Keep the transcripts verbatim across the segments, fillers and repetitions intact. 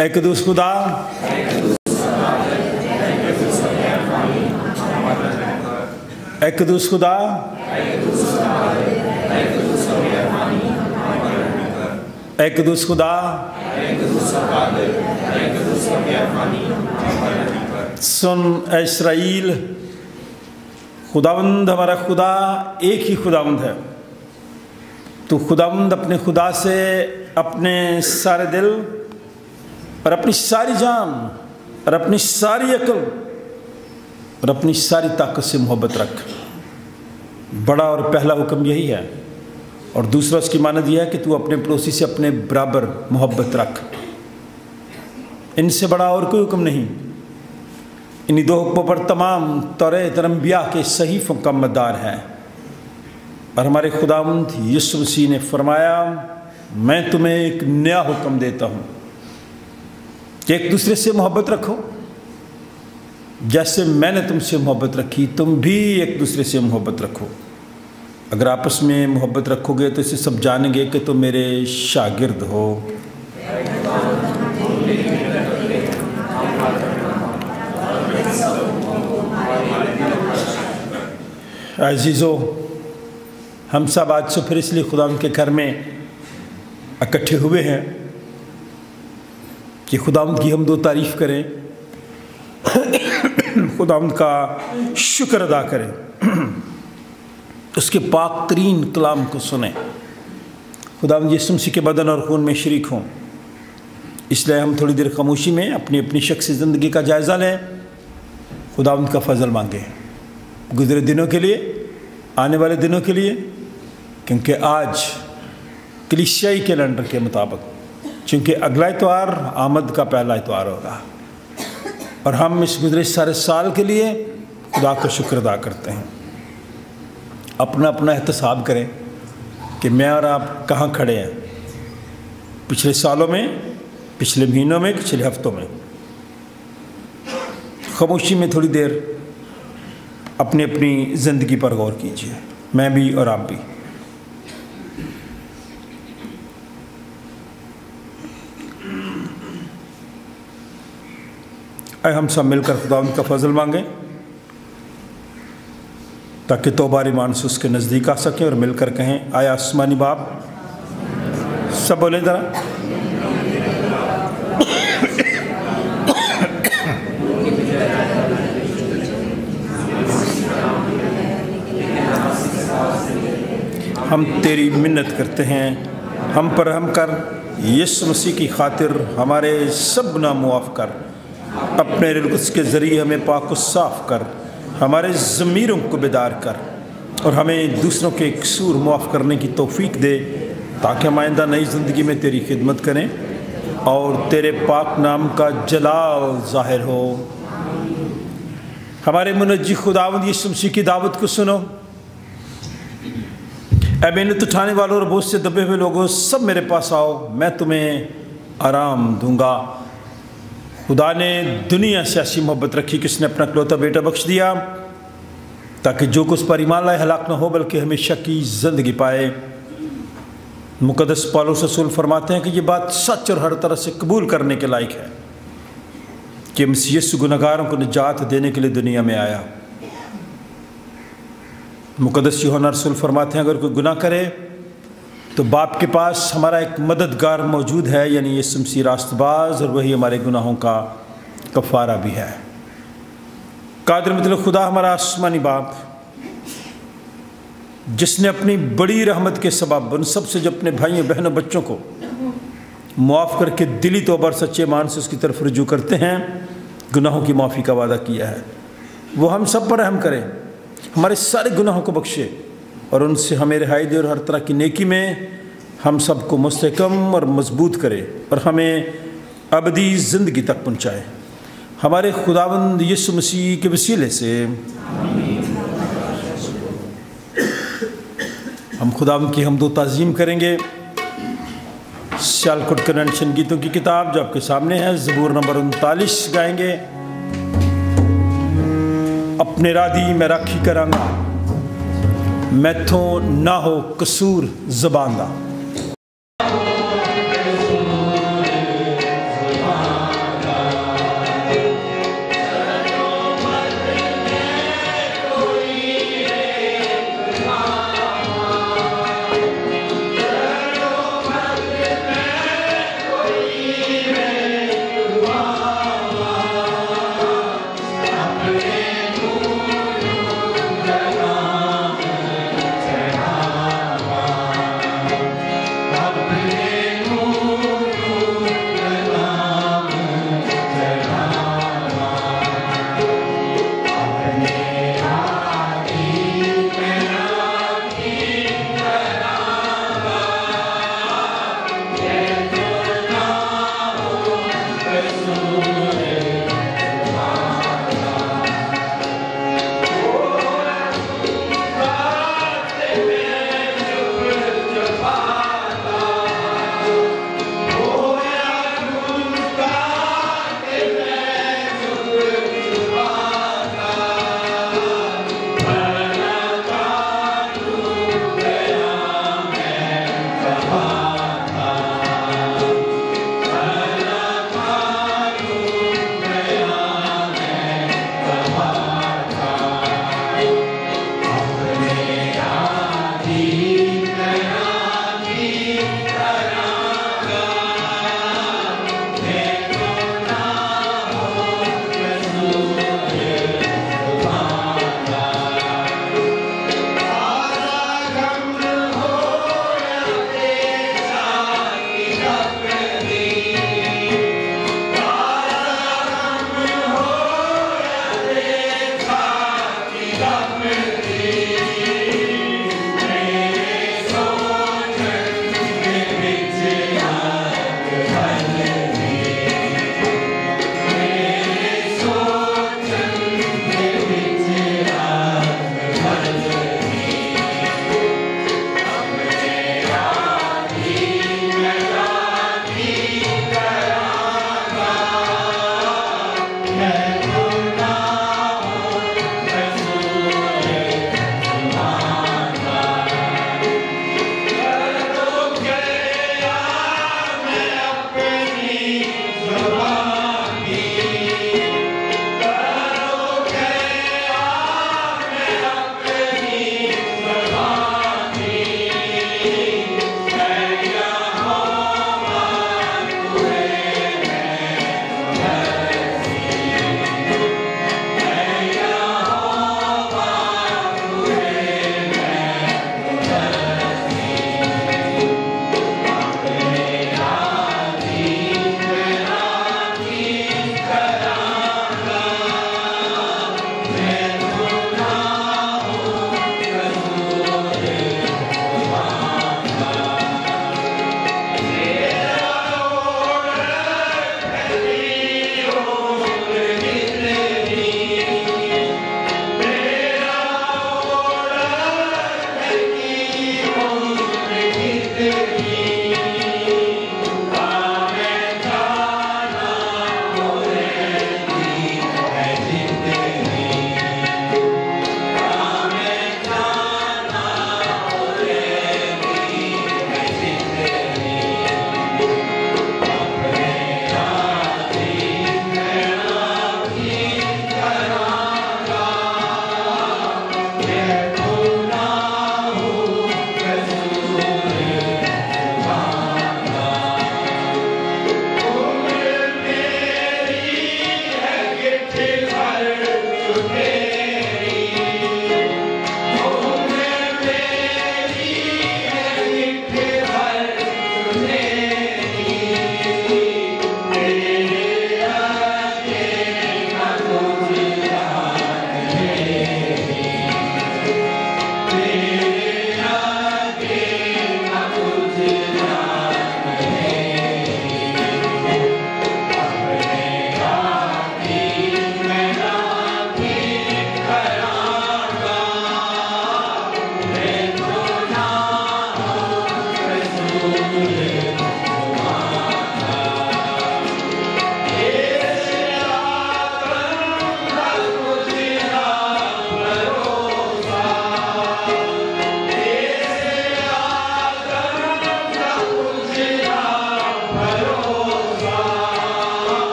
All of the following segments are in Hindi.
एक दुस खुदा एक दुस खुदा एक दुस खुदा सुन इस्राइल, खुदावंद हमारा खुदा एक ही खुदावंद है। तो खुदावंद अपने खुदा से अपने सारे दिल और अपनी सारी जान और अपनी सारी अकल और अपनी सारी ताकत से मोहब्बत रख। बड़ा और पहला हुक्म यही है। और दूसरा उसकी मानद यह है कि तू अपने पड़ोसी से अपने बराबर मोहब्बत रख। इनसे बड़ा और कोई हुक्म नहीं। इन्हीं दो हुक्मों पर तमाम तौरात और अंबिया के सहीफों का मदार है। और हमारे खुदावंद यीशु मसीह ने फरमाया, मैं तुम्हें एक नया हुक्म देता हूँ कि एक दूसरे से मोहब्बत रखो जैसे मैंने तुमसे मोहब्बत रखी, तुम भी एक दूसरे से मोहब्बत रखो। अगर आपस में मोहब्बत रखोगे तो इसे सब जानेंगे कि तुम मेरे शागिर्द हो। अजीज़ो, हम सब आज से फिर इसलिए खुदा के घर में इकट्ठे हुए हैं कि खुदावंद की हम दो तारीफ़ करें, खुदावंद का शुक्र अदा करें, उसके पाक तरीन कलाम को सुने, खुदावंद यीशु मसीह के बदन और खून में शरीक हों। इसलिए हम थोड़ी देर खामोशी में अपनी अपनी शख्सी ज़िंदगी का जायज़ा लें, खुदावंद का फजल मांगें गुज़रे दिनों के लिए, आने वाले दिनों के लिए। क्योंकि आज कलीसियाई कैलेंडर के मुताबिक, चूँकि अगला इतवार आमद का पहला इतवार होगा, और हम इस गुज़रे सारे साल के लिए खुदा का शुक्र अदा करते हैं। अपना अपना एहतसाब करें कि मैं और आप कहाँ खड़े हैं पिछले सालों में, पिछले महीनों में, पिछले हफ्तों में। खामोशी में थोड़ी देर अपनी अपनी ज़िंदगी पर गौर कीजिए, मैं भी और आप भी। आइए हम सब मिलकर खुदावंद का फजल मांगें ताकि तौबा ईमान से उसके नज़दीक आ सकें और मिलकर कहें, आया आसमानी बाप। सब बोले ज़रा, हम तेरी मिन्नत करते हैं, हम पर रहम कर, यीशु मसीह की खातिर हमारे सब गुनाह मुआफ़ कर, अपने रूह कुद्स के ज़रिए हमें पाक और साफ़ कर, हमारे ज़मीरों को बेदार कर और हमें दूसरों के कसूर मुआफ़ करने की तौफीक दे ताकि हम आइंदा नई ज़िंदगी में तेरी खिदमत करें और तेरे पाक नाम का जलाल ज़ाहिर हो। हमारे मुनज्जी खुदावंद यीशु मसीह की दावत को सुनो। ऐ मेहनत उठाने वालों और बोझ से दबे हुए लोगों, सब मेरे पास आओ, मैं तुम्हें आराम दूंगा। खुदा ने दुनिया से ऐसी मोहब्बत रखी कि उसने अपना इकलौता बेटा बख्श दिया ताकि जो कुछ पर ईमान लाए हलाक न हो बल्कि हमेशा की ज़िंदगी पाए। मुक़द्दस पौलुस रसूल फरमाते हैं कि ये बात सच और हर तरह से कबूल करने के लायक है कि मसीह यीशु गुनहगारों को निजात देने के लिए दुनिया में आया। मुक़द्दस यूहन्ना रसूल फरमाते हैं, अगर कोई गुनाह करे तो बाप के पास हमारा एक मददगार मौजूद है, यानी यीशु मसीह रास्तबाज़, और वही हमारे गुनाहों का कफ़ारा भी है। कादिर मतलब खुदा हमारा आसमानी बाप, जिसने अपनी बड़ी रहमत के सबब उन सब से जो अपने भाइयों बहनों बच्चों को मुआफ़ करके दिली तौबा और सच्चे ईमान से उसकी तरफ रुजू करते हैं, गुनाहों की माफ़ी का वादा किया है। वो हम सब पर रहम करें, हमारे सारे गुनाहों को बख्शे और उनसे हमें रिहाई दे और हर तरह की नेकी में हम सबको मुस्तकम और मजबूत करे और हमें अबदी ज़िंदगी तक पहुँचाए। हमारे खुदावंद यीशु मसीह के वसीले से हम खुदावंद की हमदो ताज़ीम करेंगे। सियालकोट कन्वेंशन गीतों की किताब जो आपके सामने है, ज़बूर नंबर उनतालीस गाएंगे, अपने रादी मैं राखी करांगा, मैथों ना हो कसूर ज़बान दा।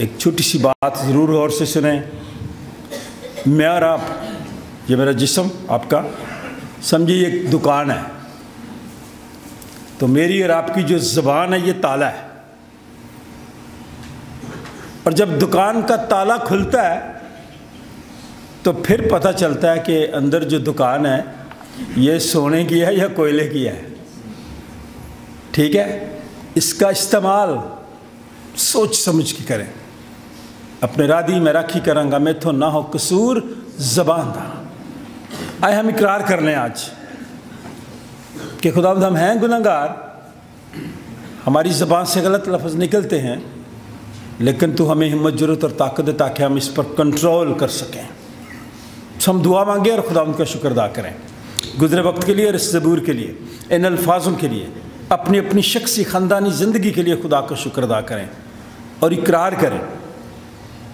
एक छोटी सी बात ज़रूर गौर से सुने। मैं और आप, ये मेरा जिस्म आपका समझिए एक दुकान है, तो मेरी और आपकी जो ज़बान है ये ताला है, और जब दुकान का ताला खुलता है तो फिर पता चलता है कि अंदर जो दुकान है ये सोने की है या कोयले की है। ठीक है, इसका इस्तेमाल सोच समझ के करें। अपने रादी मैं राखी करांगा, मैथों ना हो कसूर ज़बान दा। आए हम इकरार कर लें आज कि खुदावंद हम हैं गुनहगार, हमारी ज़बान से गलत लफ्ज़ निकलते हैं, लेकिन तू हमें हिम्मत, जुर्रत और ताकत दे ताकि हम इस पर कंट्रोल कर सकें। हम दुआ मांगें और खुदावंद का शुक्र अदा करें गुज़रे वक्त के लिए और इस ज़बूर के लिए, इन अल्फाजों के लिए, अपनी अपनी शख्सी ख़ानदानी ज़िंदगी के लिए खुदा का शुक्र अदा करें और इकरार करें,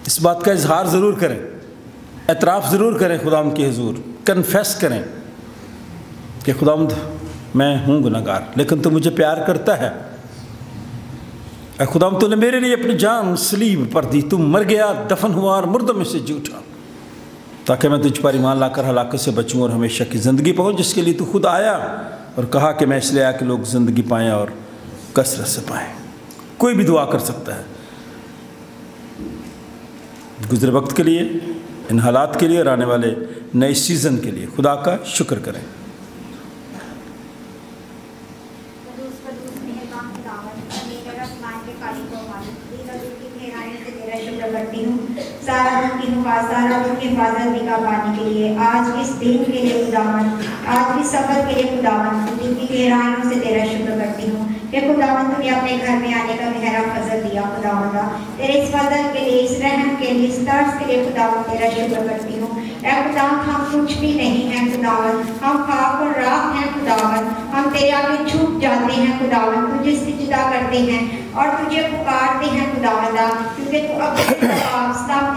इस बात का इजहार ज़रूर करें, एतराफ़ ज़रूर करें खुदाम के हजूर, कन्फेस करें कि खुदाम मैं हूँ गुनहगार, लेकिन तू मुझे प्यार करता है। ए खुदाम तूने मेरे लिए अपनी जान सलीब पर दी, तू मर गया, दफन हुआ और मुर्दों में से जी उठा ताकि मैं तुझ पर ईमान लाकर हलाकत से बचूँ और हमेशा की ज़िंदगी पाऊँ, जिसके लिए तू खुद आया और कहा कि मैं इसलिए आया कि लोग ज़िंदगी पाएँ और कसरत से पाएँ। कोई भी दुआ कर सकता है गुज़रे वक्त के लिए, इन हालात के लिए और आने वाले नए सीज़न के लिए। खुदा का शुक्र करें। सारा दिन की नमाज़, सारा दिन की इबादत भी का पाने के लिए, आज इस दिन के लिए खुदावन, आज इस सफर के लिए खुदावन दिन की गहराइयों से तेरा शुक्र करती हूँ कि खुदावन तूने अपने घर में आने का मेहरा फजल दिया। खुदावन का तेरे इस फजल के लिए, इस रहम के लिए, इस दर्द के लिए खुदावन तेरा शुक्र करती हूँ। ऐ खुदावन हम कुछ भी नहीं हैं खुदावन, हम खाक और राख हैं खुदावन, हम तेरे आगे छूट जाते हैं खुदावन, तुझे सिजदा करते हैं और तुझे पुकारते हैं खुदावंदा, क्योंकि तू अपने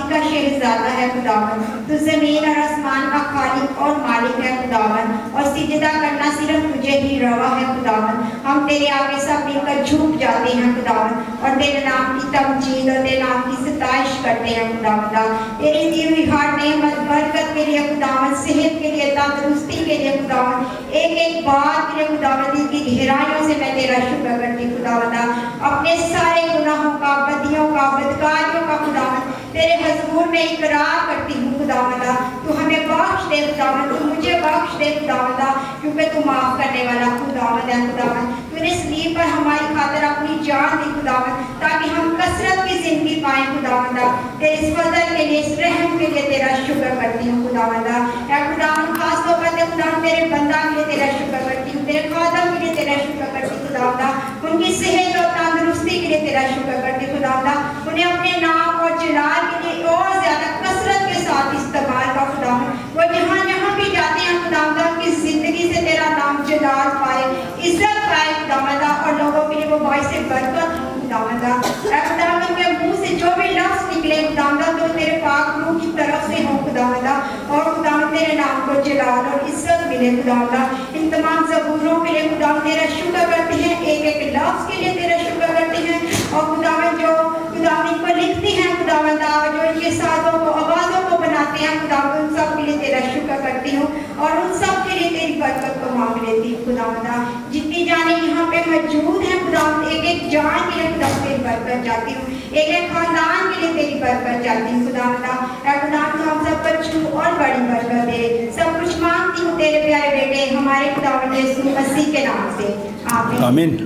का शहज़ादा है खुदावन, तू ज़मीन और आसमान का खालिक और मालिक है खुदावन, और सिजदा करना सिर्फ तुझे ही रवा है खुदावन। हम तेरे आगे सब मिलकर झुक जाते हैं खुदावन और तेरे नाम की तमजीद और तेरे नाम की सताइश करते हैं खुदावंदा। तेरी दी हुई हर नेमत बरकत के लिए खुदावन, सेहत के लिए, तंदरुस्ती के लिए खुदावन, एक एक बात मेरे खुदावन की गहराइयों से मैं तेरा शुक्र करती खुदावंदा। अपने सारे गुनाहों का, बदियों का, बदकारियों का खुदावंद तेरे हजूर में इकरार करती हूँ खुदावंदा। तू हमें बख्श दे खुदावंद, तू मुझे बख्श दे खुदावंदा, क्योंकि तू माफ करने वाला खुदावंद है खुदावंद। तूने सलीब पर हमारी खातिर अपनी जान दी खुदावंद, ताकि हम कसरत की जिंदगी पाए खुदावंदा। तेरे इस फजल के लिए, इस रहम के लिए तेरा शुक्र करती हूँ खुदावंदा। ऐ खुदावंद खास तौर पर खुदावंद तेरे बंदा के लिए तेरा शुक्र करती हूँ, तेरे खादम के लिए तेरा शुक्र करती हूँ खुदावंदा, उनकी सेहत और तंदरुस्ती के लिए तेरा शुक्र करती खुदावंदा, उन्हें अपने नाम और जलाल के लिए और ज्यादा कसरत के साथ इस्तेमाल का खुदावंद। वो जहाँ जहाँ भी जाते हैं खुदावंदा, उनकी जिंदगी से तेरा नाम जलाल पाए, इज्जत पाए खुदावंदा, और लोगों के लिए वो बाइस से बरकत हो खुदावंदा। ऐ खुदावंदा के मुँह से जो भी लफ्ज़ निकले खुदावंदा, तो तेरे पाक रूह की तरफ से हो खुदावंदा, और खुदावंदा तेरे नाम को जलाल और इज्जत मिले खुदावंदा। इन तमाम ज़बूरों के लिए खुदावंदा तेरा शुक्र करते हैं, एक एक लफ्ज़ के लिए तेरा शुक्र करते हैं, और खुदावंद जो खुदावंद को लिखते हैं खुदावंद, जो इनके साजों को, आवाज़ों को बनाते हैं खुदावंद, उन सब के लिए तेरा शुक्र करती हूँ और उन सब के लिए तेरी बरकत को मांग लेती हूँ खुदावंद। जितनी जाने यहाँ पे मौजूद हैं खुदावंद, एक एक जान के लिए खुदावंद तेरी बरकत चाहती हूँ, एक एक खानदान के लिए तेरी बरकत चाहती हूँ खुदावंद। ऐ खुदावंद हम सब पर छू और बड़ी बरकत दे, सब कुछ मांगती हूँ तेरे प्यारे बेटे हमारे खुदावंद यीशु मसीह के नाम से, आमीन।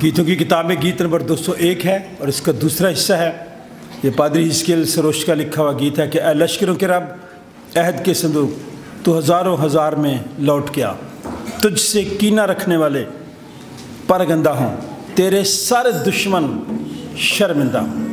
गीतों की किताब में गीत नंबर दो सौ एक है और इसका दूसरा हिस्सा है। ये पादरी हिस्किल सरोश का लिखा हुआ गीत है कि ए लश्करों के रब, अहद के संदूक, तो हज़ारों हज़ार में लौट गया, तुझसे कीना रखने वाले परगंदा हों, तेरे सारे दुश्मन शर्मिंदा हों।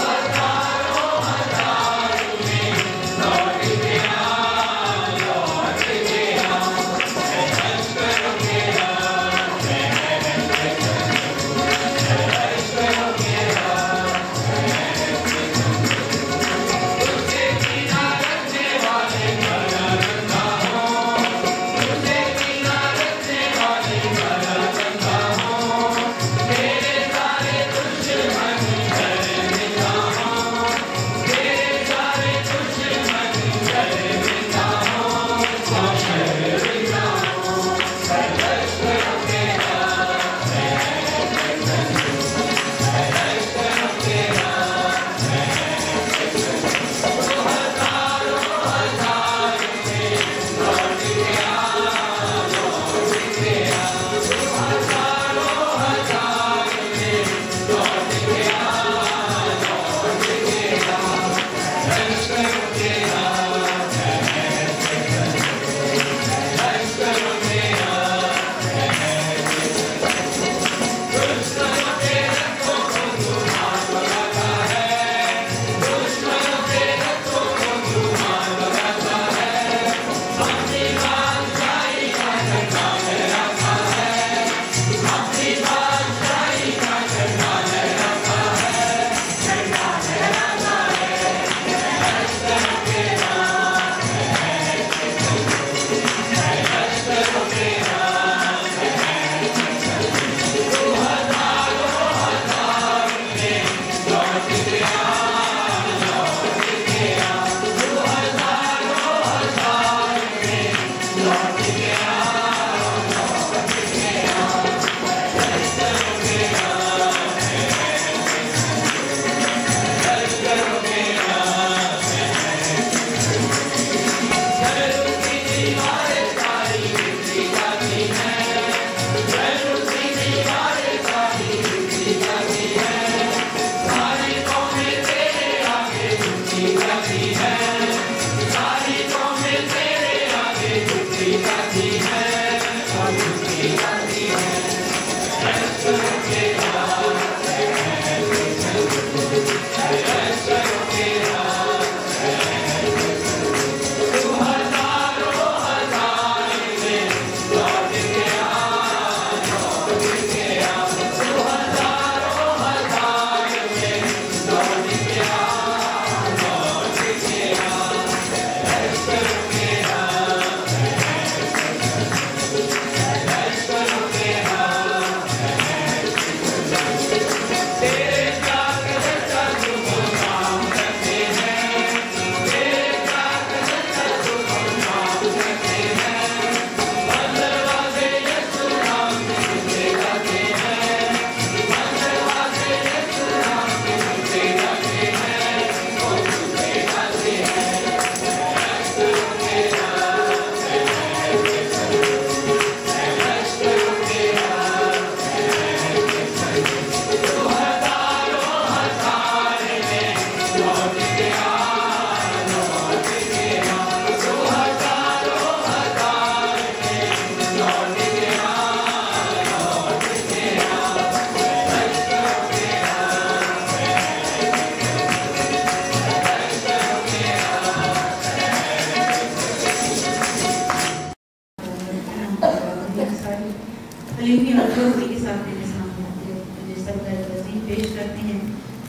Bye.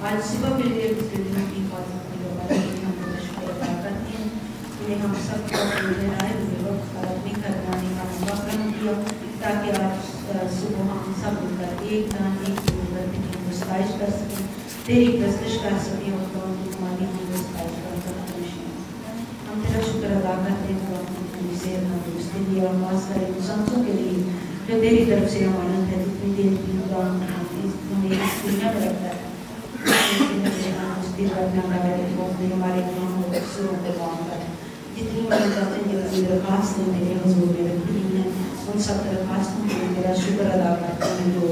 आज सुबह के लिए इस बिल्डिंग की शुक्रिया अदा करते हैं कि हम सबको मिल रहा है, वक्त खराब नहीं करना है का मौका प्रदान किया ताकि आप सुबह हम सब मिलकर एक नाम एक मिलकर की मुस्ताइश कर सकें, तेरी प्रस्तुत कर सकें और कौन की मानी की मुस्ताइश कर सकें। हम तेरा शुक्र अदा करते हैं अपनी सेहत तंदुरुस्त के लिए और मास करें मुसलमानों के लिए जो तेरी तरफ से हमारा है जितनी देर की दुनिया में रखता है हमारे जितनी दरखास्त मेरे हजूर में रखी हैं उन सब दरखास्तों में मेरा शुक्र अदा करता हूँ। जो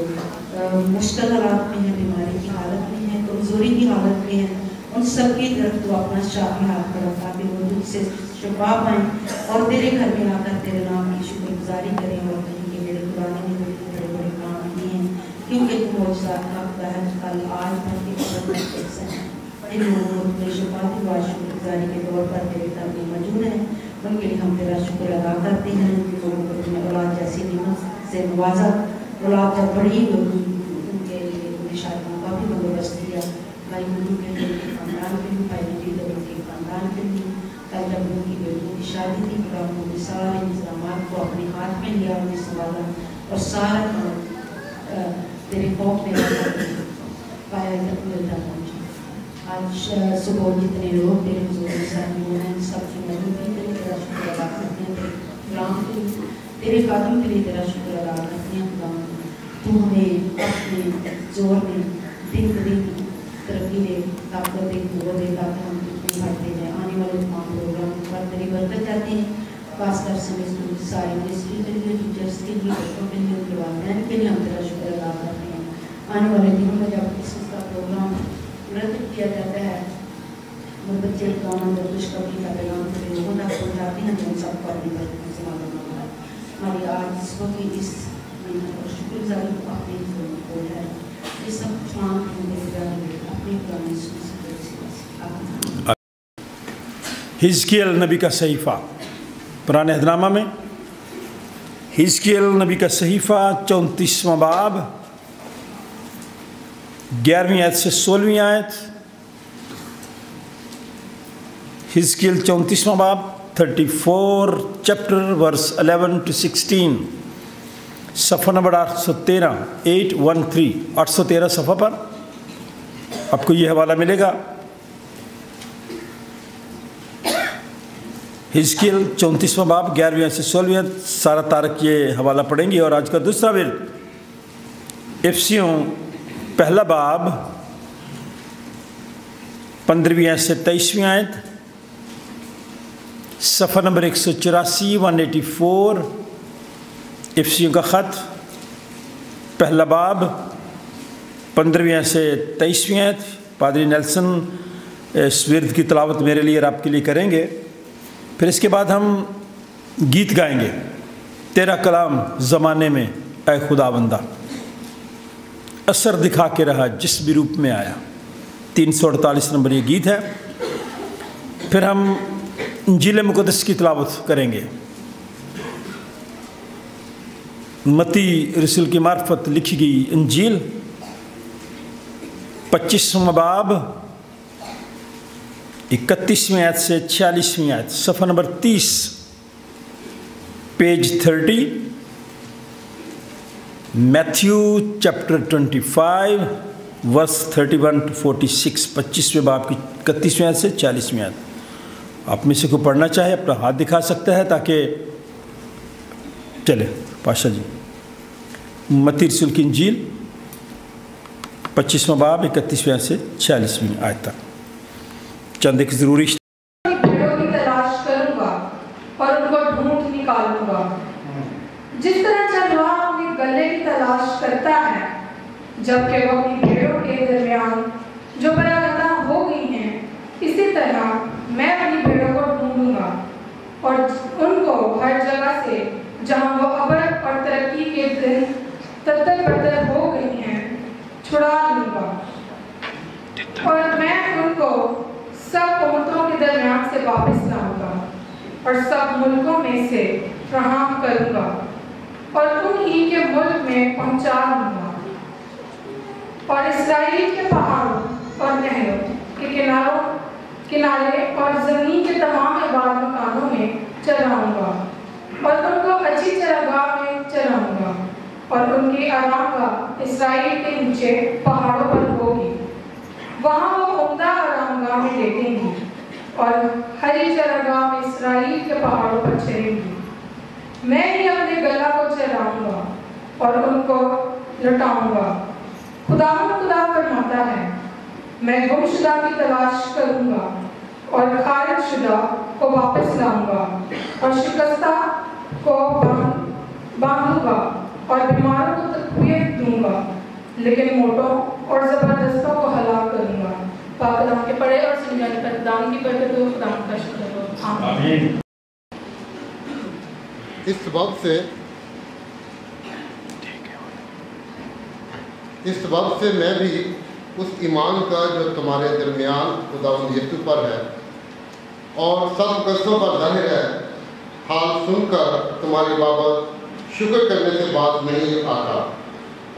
मुश्किल हालात में है, बीमारी की हालत में है, कमज़ोरी की हालत में है, उन सब की तरफ तो अपना शाफी हाथ पर रखा कि वो दुख से शफा पाएँ और तेरे घर में आकर तेरे नाम की शुक्रगुजारी करें और कहीं के मेरे पुराने में बड़े बड़े काम किए हैं क्योंकि कल आज भर इन लोगों को शफाती व शुक्रगुजारी के तौर पर तेरे सामने मौजूद हैं। उनके लिए हम तेरा शुक्र अदा करते हैं। उन लोगों को तुमने औलाद जैसी नियमत से नवाजा, औलाद जब बड़ी होगी उनके लिए उन्हें शादी का भी बंदोबस्त किया, भाई बहनों के लिए खानदान के लिए, भाई बेटी लोगों के खानदान के लिए। कल जब उनकी बेटियों की शादी थी तब उन्होंने सारे इंतजाम को अपने हाथ में लिया, उन्हें संभाला और सारा काम तेरे खौफ में पाया तक मिलता था। आज सुबह जितने लोग तेरे हजूर में शामिल हैं सबकी मौजूदगी तेरे तेरा शुक्र अदा करते हैं। गुलाम के लिए तेरे कादम के लिए तेरा शुक्र अदा करते हैं। गुलाम तू हमें अपने जोर में दिन ब दिन तरक्की दे, ताकत दे, जोर दे ताकि हम कितने बढ़ते जाएँ। आने वाले तमाम प्रोग्राम पर तेरी बरकत चाहते हैं, खासकर समय स्कूल सारे मिनिस्ट्री के लिए, टीचर्स के लिए, बच्चों के लिए, उनके वालदैन के लिए हम तेरा शुक्र अदा करते हैं। आने वाले दिनों में जब किसी का प्रोग्राम किया जाता है और बच्चे गाँव में खुशखबरी का पैगाम लोगों तक पहुँचाते हैं तो उन सबको अपनी बरकत से मालूम होता है। हमारी आज इसको की इस शुक्रगुजारी को अपने को है ये सब तमाम अपने पुराने हिजकील नबी का सहीफ़ा पुराने अहदनामा में हिजकील नबी का सहीफ़ा चौंतीसवां बाब ग्यारहवीं आयत से सोलहवीं आयत। हिजकील चौंतीसवां बाब thirty four chapter verse eleven to sixteen सफ़ा नंबर आठ सौ तेरह एट वन थ्री आठ सौ तेरह सफ़ा पर आपको ये हवाला मिलेगा। हिजकील चौंतीसवां बाब ग्यारहवीं आयत से सोलहवीं आयत सारा तारक ये हवाला पढ़ेंगे। और आज का दूसरा वर्ग एफसीओ पहला बाब पंद्रहवीं आयत से तेईसवीं आयत सफ़ा नंबर एक सौ चौरासी वन एटी फोर एफसीओ का ख़त पहला बाब पंद्रहवीं आयत से तेईसवीं आयत। पादरी नेल्सन इस विर्द की तलावत मेरे लिए और आपके लिए करेंगे। फिर इसके बाद हम गीत गाएंगे तेरा कलाम ज़माने में ऐ खुदावंदा असर दिखा के रहा जिस भी रूप में आया। तीन सौ अड़तालीस नंबर ये गीत है। फिर हम इंजील मुकद्दस की तलावत करेंगे। मती रसूल की मार्फत लिखी गई इंजील पच्चीसवां बाब इकतीसवीं आयत से छियालीसवीं आयत सफ़ा नंबर तीस page thirty. Matthew chapter twenty five verse thirty one to forty six पच्चीसवें बाब की इकतीसवीं आयत से चालीसवीं आयत। आप में से को पढ़ना चाहे अपना हाथ दिखा सकता है ताकि चले। पाशा जी मती रसूल की इंजील पच्चीसवां बाब इकतीसवीं आयत से छियालीसवीं आयत तक चंद एक ज़रूरी जबकि वो अपनी भेड़ों के दरमियान जो बरागदा हो गई हैं, इसी तरह मैं अपनी भेड़ों को ढूंढूंगा और उनको हर जगह से जहां वो अबर और तरक्की के दिन तत्तर बदतर हो गई हैं छुड़ा लूंगा और मैं उनको सब कौमों के दरमियान से वापस लाऊंगा और सब मुल्कों में से फ्राहम करूंगा और उन्हीं के मुल्क में पहुंचा लूंगा और इसराइल के पहाड़ों और नहरों के किनारों किनारे और जमीन के तमाम आबाद मकानों में चलाऊंगा और उनको अच्छी चरागाह में चलाऊंगा और उनकी आरामगाह इसराइल के नीचे पहाड़ों पर होगी। वहाँ वो उम्दा आरामगाह में लेटेंगी और हरी चरागाह में इसराइल के पहाड़ों पर चलेंगी। मैं ही अपने गला को चराऊंगा और उनको लौटाऊंगा। खुदा खुदा फरमाता है, मैं गुमशुदा की तलाश करूंगा और खारिजशुदा को वापस लाऊंगा और शिकस्ता को बांधूंगा और बीमारों को तकवीयत दूंगा, लेकिन मोटों और ज़बरदस्तों को हलाक करूंगा। पाकलाम के पढ़े और समझाने पर दाम की बरकत हो। खुदा का शुक्र हो, आमीन। इस बात से इस वक्त से मैं भी उस ईमान का जो तुम्हारे दरमियान खुदावंद यीशु पर है और सब कसों पर जाहिर है, हाल सुनकर तुम्हारी बाबत शुक्र करने से बात नहीं आता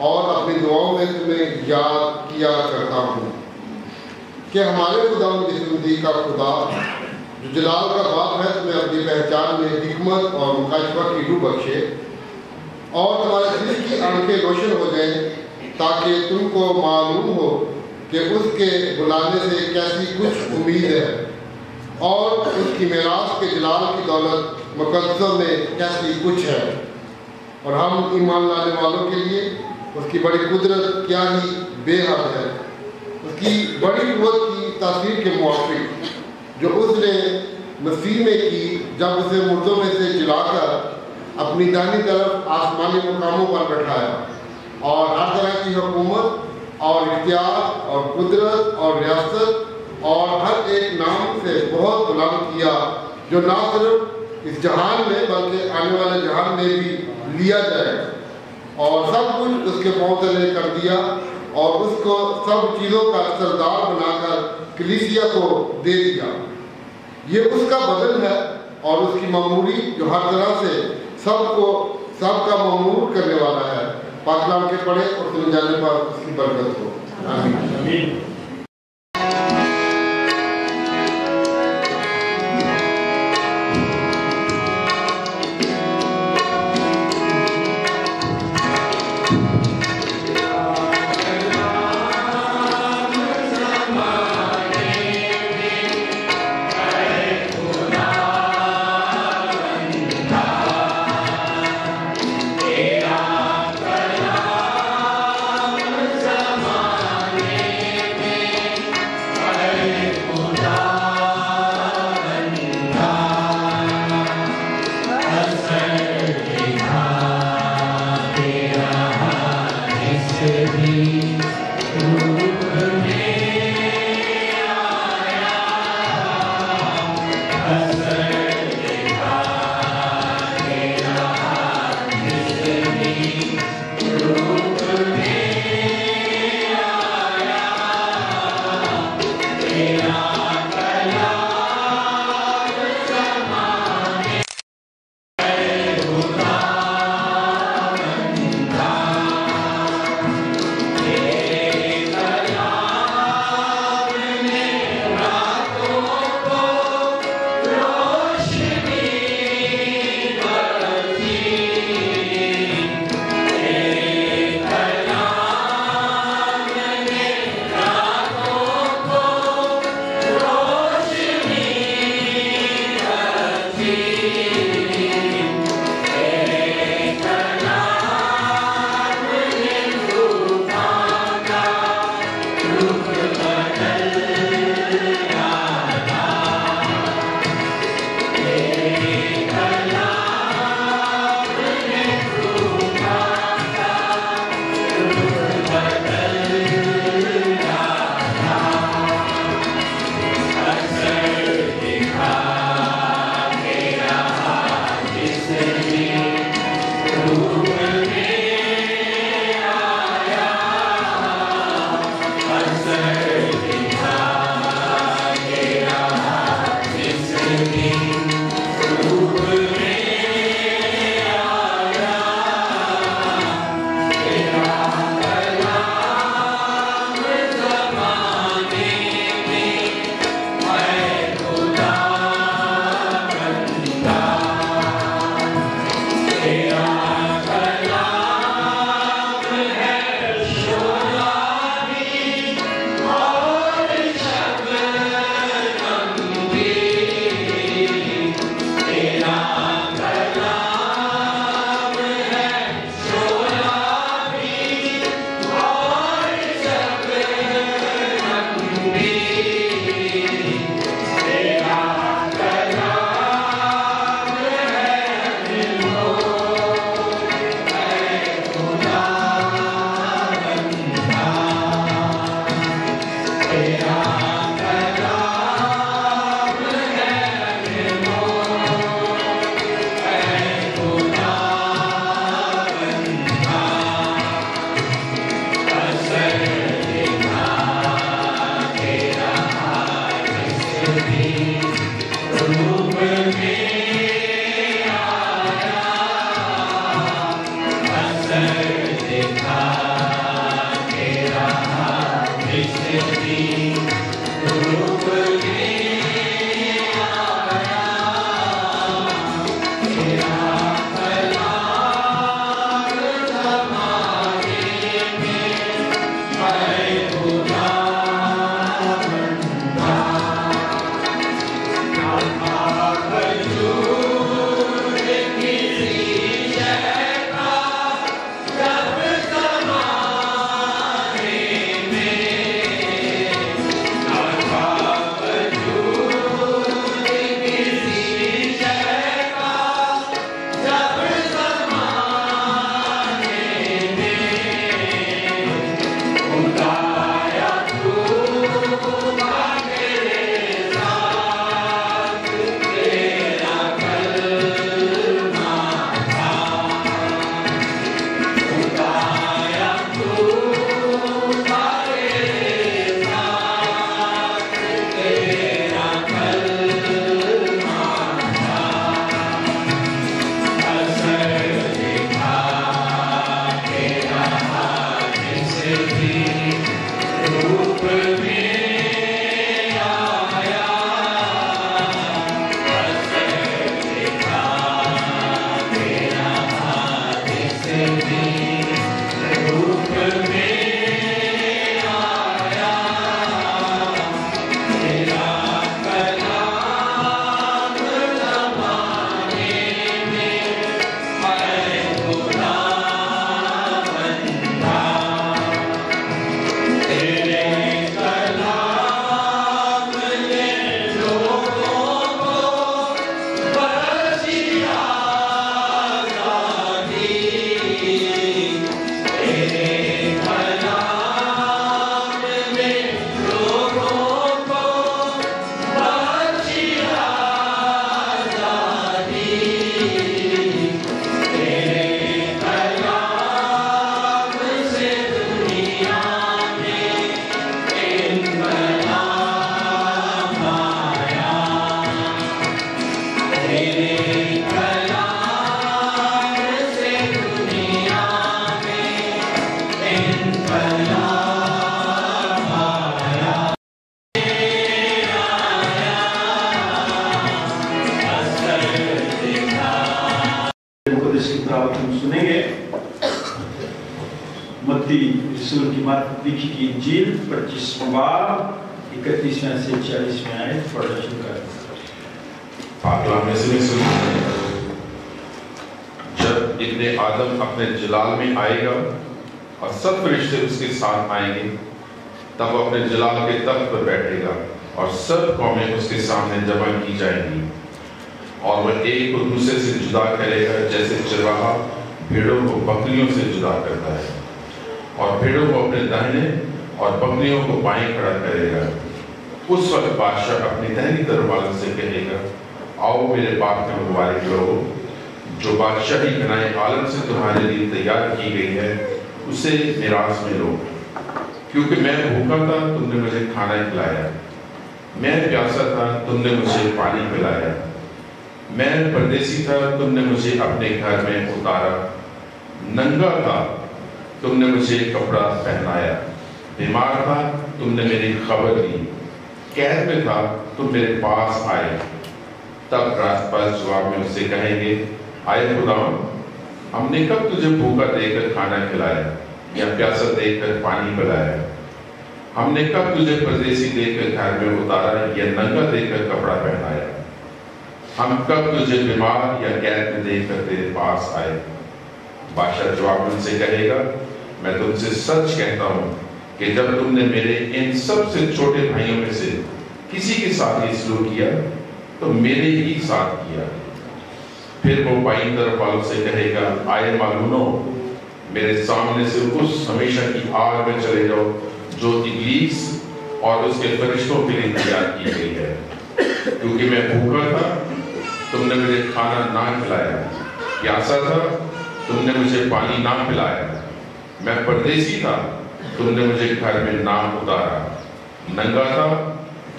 और अपनी दुआओं में तुम्हें याद किया करता हूँ कि हमारे खुदावंद यीशु मसीह का खुदा जो जलाल का बाप है, तुम्हें अपनी पहचान में हिकमत और मुकाशवा की रूह बख्शे और तुम्हारे दिल की आंखें रोशन हो जाएं, ताकि तुमको मालूम हो कि उसके बुलाने से कैसी कुछ उम्मीद है और उसकी मेराज के जलाल की दौलत मुकद्दस में कैसी कुछ है और हम ईमान लाने वालों के लिए उसकी बड़ी कुदरत क्या ही बेहद है, उसकी बड़ी कुव्वत की तासीर के मुताबिक जो उसने मसीह में की जब उसे मुर्दों में से जिलाकर अपनी दाहिनी तरफ आसमानी मुकामों पर बैठाया और हर तरह की हुकूमत और इख्तियार और कुदरत और रियासत और हर एक नाम से बहुत गुलाम किया, जो ना सिर्फ इस जहान में बल्कि आने वाले जहान में भी लिया जाए और सब कुछ उसके पाँव तले कर दिया और उसको सब चीज़ों का सरदार बनाकर कलीसिया को दे दिया। ये उसका बदन है और उसकी मामूरी जो हर तरह से सबको सबका मामूर करने वाला है। पाकलाम के पढ़े और तुम जाने पर उसकी बरकत हो, आमीन।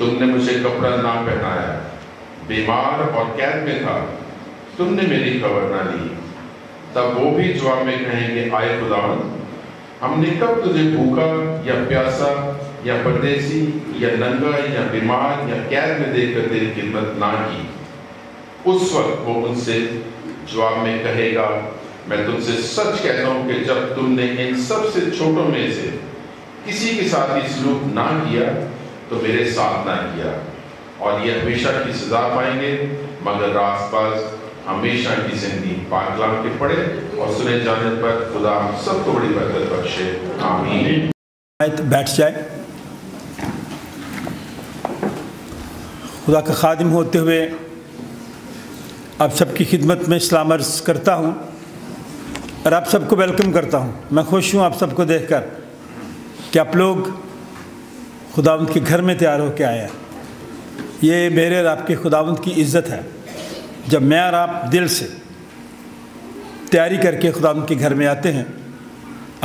तुमने मुझे कपड़ा ना पहनाया, बीमार और कैद में था, तुमने मेरी खबर ना ली। तब वो भी जवाब में कहेंगे, आए खुदावंद, हमने कब तुझे भूखा या प्यासा या परदेसी या नंगा या बीमार या कैद में देखकर तेरी खिदमत ना की। उस वक्त वो उनसे जवाब में कहेगा, मैं तुमसे सच कहता हूँ कि जब तुमने इन सबसे छोटों में से किसी के साथ ही सलूक ना किया तो मेरे साथ ना किया। और ये हमेशा की सजा पाएंगे, मगर रास्तबाज़ हमेशा की जिंदगी। पाक कलाम के पढ़े और सुने जाने पर खुदा हम सबको बड़ी बरकत बख्शे, आमीन। बैठ जाए। खुदा का खादिम होते हुए आप सबकी खिदमत में सलाम अर्ज़ करता हूँ और आप सबको वेलकम करता हूँ। मैं खुश हूँ आप सबको देखकर कि आप लोग खुदावंद के घर में तैयार होकर आए हैं। ये मेरे और आपके खुदावंद की इज़्ज़त है जब मैं और आप दिल से तैयारी करके खुदावंद के घर में आते हैं।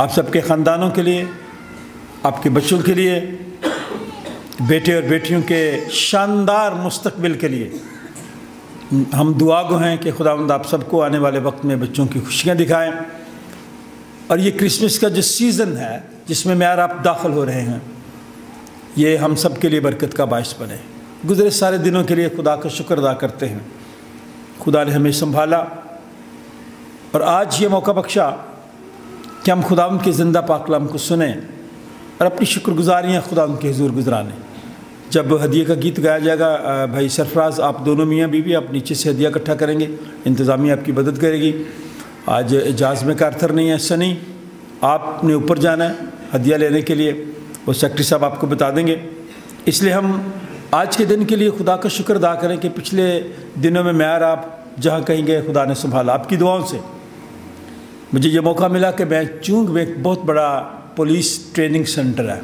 आप सबके ख़ानदानों के लिए, आपके बच्चों के लिए, बेटे और बेटियों के शानदार मुस्तकबिल के लिए हम दुआगो हैं कि खुदावंद आप सबको आने वाले वक्त में बच्चों की खुशियाँ दिखाएं। और ये क्रिसमस का जो सीज़न है जिसमें मैं और आप दाखिल हो रहे हैं, ये हम सब के लिए बरकत का बायस बने। गुजरे सारे दिनों के लिए खुदा का शुक्र अदा करते हैं। खुदा ने हमें संभाला और आज ये मौका बख्शा कि हम खुदावंद के ज़िंदा पाक कलाम को सुने और अपनी शुक्रगुजारियाँ खुदावंद के हुजूर गुजराने। जब हदिया का गीत गाया जाएगा, भाई सरफराज, आप दोनों मियाँ बीवी आप नीचे से हदिया इकट्ठा करेंगे, इंतज़ामिया आपकी मदद करेगी। आज एजाज़ में कारतर नहीं है, सनी आपने ऊपर जाना है हदिया लेने के लिए, वो सेक्रेटरी साहब आपको बता देंगे। इसलिए हम आज के दिन के लिए खुदा का शुक्र अदा करें कि पिछले दिनों में मैं और आप जहाँ कहीं गए खुदा ने संभाला। आपकी दुआओं से मुझे ये मौका मिला कि मैं चूँग में एक बहुत बड़ा पुलिस ट्रेनिंग सेंटर है,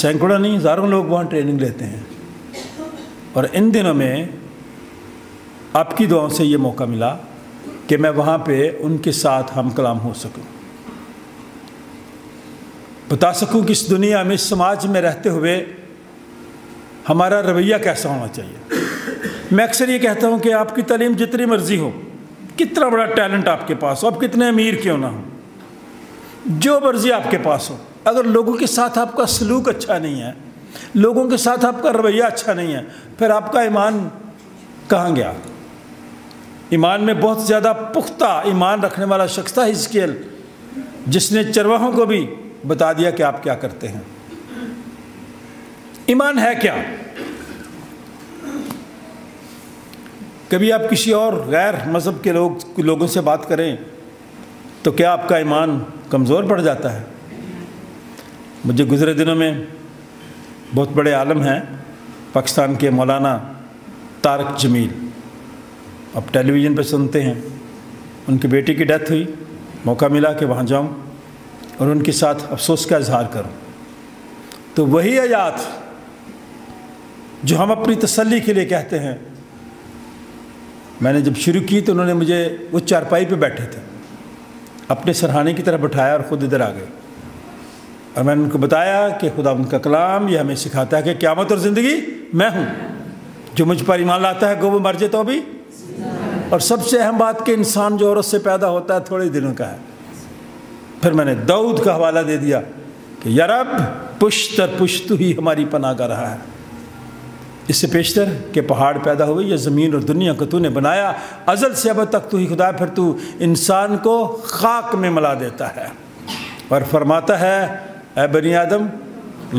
सैकड़ों नहीं हज़ारों लोग वहाँ ट्रेनिंग लेते हैं, और इन दिनों में आपकी दुआओं से ये मौका मिला कि मैं वहाँ पे उनके साथ हम कलाम हो सकूँ, बता सकूँ कि इस दुनिया में, इस समाज में रहते हुए हमारा रवैया कैसा होना चाहिए। मैं अक्सर ये कहता हूँ कि आपकी तालीम जितनी मर्जी हो, कितना बड़ा टैलेंट आपके पास हो, आप कितने अमीर क्यों ना हो, जो मर्जी आपके पास हो, अगर लोगों के साथ आपका सलूक अच्छा नहीं है, लोगों के साथ आपका रवैया अच्छा नहीं है, फिर आपका ईमान कहाँ गया। ईमान में बहुत ज़्यादा पुख्ता ईमान रखने वाला शख्स था हिजकेल, जिसने चरवाहों को भी बता दिया कि आप क्या करते हैं। ईमान है क्या? कभी आप किसी और गैर मज़हब के लोग लोगों से बात करें तो क्या आपका ईमान कमज़ोर पड़ जाता है? मुझे गुज़रे दिनों में बहुत बड़े आलम हैं पाकिस्तान के मौलाना तारक जमील, अब टेलीविज़न पर सुनते हैं, उनके बेटे की डेथ हुई, मौका मिला कि वहाँ जाऊँ और उनके साथ अफसोस का इजहार करूँ। तो वही आयात जो हम अपनी तसल्ली के लिए कहते हैं, मैंने जब शुरू की तो उन्होंने मुझे, वो चारपाई पे बैठे थे, अपने सरहाने की तरफ बैठाया और ख़ुद इधर आ गए, और मैंने उनको बताया कि खुदा उनका कलाम ये हमें सिखाता है कि क़यामत और ज़िंदगी मैं हूँ, जो मुझ पर ईमान लाता है गो वो मर जाए तो भी। और सबसे अहम बात कि इंसान जो औरत से पैदा होता है थोड़े दिनों का है। फिर मैंने दाऊद का हवाला दे दिया कि या रब पुश्त और पुश्त ही हमारी पनाह का रहा है, इससे पेशतर कि पहाड़ पैदा हुए या ज़मीन और दुनिया को तूने बनाया, अजल से अब तक तू ही खुदा। फिर तू इंसान को खाक में मिला देता है और फरमाता है, ऐ बनी आदम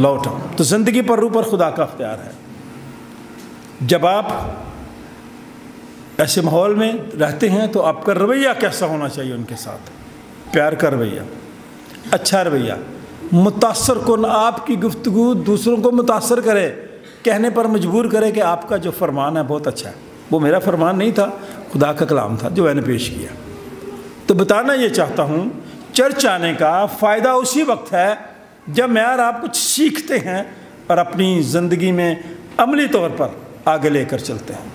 लौटो। तो ज़िंदगी पर रू पर खुदा का अख्तियार है। जब आप ऐसे माहौल में रहते हैं तो आपका रवैया कैसा होना चाहिए उनके साथ? प्यार का रवैया, अच्छा रवैया, मुतासर कौन, आपकी गुफ्तगू दूसरों को मुतासर करे, कहने पर मजबूर करे कि आपका जो फरमान है बहुत अच्छा है। वो मेरा फरमान नहीं था, खुदा का कलाम था जो मैंने पेश किया। तो बताना ये चाहता हूँ, चर्च आने का फ़ायदा उसी वक्त है जब मैं और आप कुछ सीखते हैं और अपनी ज़िंदगी में अमली तौर पर आगे लेकर चलते हैं।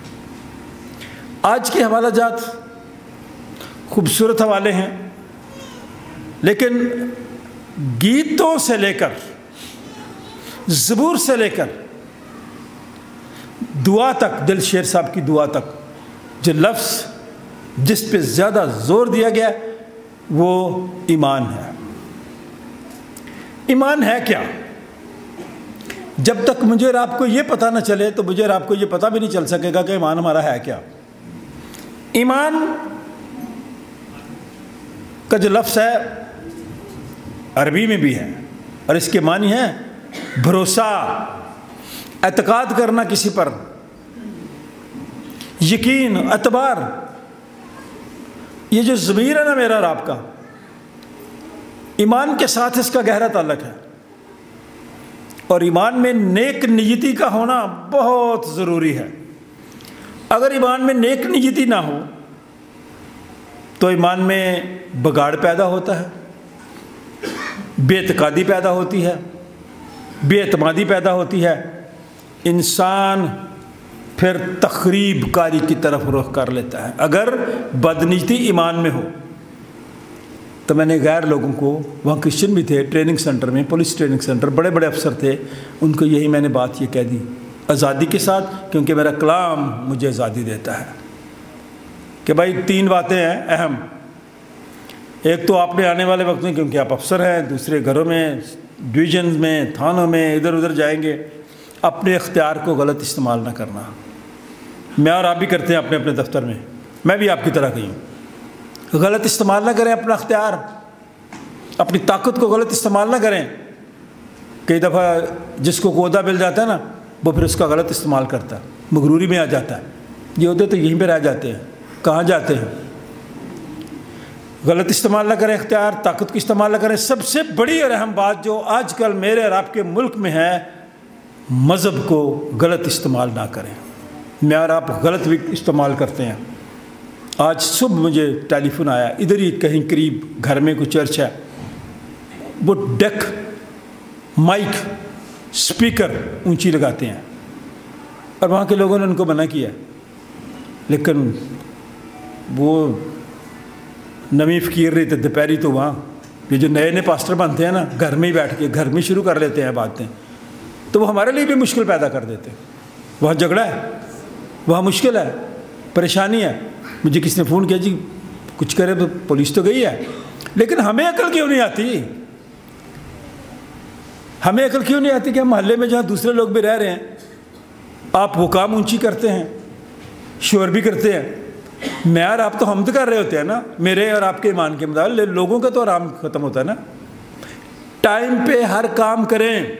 आज के हवाला जात खूबसूरत हवाले हैं, लेकिन गीतों से लेकर, ज़बूर से लेकर दुआ तक, दिल शेर साहब की दुआ तक, जो लफ्ज़ जिस पे ज़्यादा ज़ोर दिया गया वो ईमान है। ईमान है क्या? जब तक मुझे और आपको ये पता ना चले तो मुझे और आपको ये पता भी नहीं चल सकेगा कि ईमान हमारा है क्या। ईमान का जो लफ्ज़ है अरबी में भी है और इसके मानी है भरोसा, एतकाद करना किसी पर, यकीन, एतबार। ये जो ज़मीर है ना मेरा और आपका, ईमान के साथ इसका गहरा ताल्लुक है। और ईमान में नेक नियति का होना बहुत ज़रूरी है। अगर ईमान में नेक नियति ना हो तो ईमान में बिगाड़ पैदा होता है, बेतकादी पैदा होती है, बेएतमादी पैदा होती है, इंसान फिर तखरीब कारी की तरफ रुख कर लेता है। अगर बदनीति ईमान में हो तो मैंने गैर लोगों को, वहाँ क्रिश्चियन भी थे ट्रेनिंग सेंटर में, पुलिस ट्रेनिंग सेंटर, बड़े बड़े अफसर थे, उनको यही मैंने बात ये कह दी आज़ादी के साथ, क्योंकि मेरा कलाम मुझे आज़ादी देता है कि भाई तीन बातें हैं अहम। एक तो आपने आने वाले वक्त में, क्योंकि आप अफसर हैं, दूसरे घरों में, डिवीजन में, थानों में, इधर उधर जाएंगे, अपने इख्तियार को गलत इस्तेमाल ना करना। मैं और आप भी करते हैं अपने अपने दफ्तर में, मैं भी आपकी तरह कहीं हूँ। गलत इस्तेमाल ना करें अपना इख्तियार, अपनी ताकत को गलत इस्तेमाल ना करें। कई दफ़ा जिसको गोदा मिल जाता है ना वो फिर उसका गलत इस्तेमाल करता है, मगरूरी में आ जाता है। ये होते तो यहीं पर रह जाते हैं, कहाँ जाते हैं। गलत इस्तेमाल ना करें इख्तियार, ताकत का इस्तेमाल ना करें। सबसे बड़ी और अहम बात जो आजकल मेरे और आपके मुल्क में है, मज़हब को गलत इस्तेमाल ना करें। मैं और आप गलत भी इस्तेमाल करते हैं। आज सुबह मुझे टेलीफोन आया, इधर ही कहीं करीब घर में कोई चर्च है, वो डेक, माइक, स्पीकर ऊंची लगाते हैं और वहाँ के लोगों ने उनको मना किया। लेकिन वो नवी फकीर रही थे दोपहरी, तो वहाँ ये जो नए नए पास्टर बनते हैं ना, घर में ही बैठ के घर में शुरू कर लेते हैं बातें, तो वो हमारे लिए भी मुश्किल पैदा कर देते हैं। वहाँ झगड़ा है, वहाँ मुश्किल है, परेशानी है। मुझे किसी ने फ़ोन किया, जी कुछ करे तो पुलिस तो गई है। लेकिन हमें अकल क्यों नहीं आती? हमें अकल क्यों नहीं आती कि हम मोहल्ले में जहाँ दूसरे लोग भी रह रहे हैं, आप वो काम ऊँची करते हैं, शोर भी करते हैं। मैं और आप तो हमद कर रहे होते हैं ना, मेरे और आपके ईमान के मुताबिक। लोगों का तो आराम ख़त्म होता है ना। टाइम पे हर काम करें,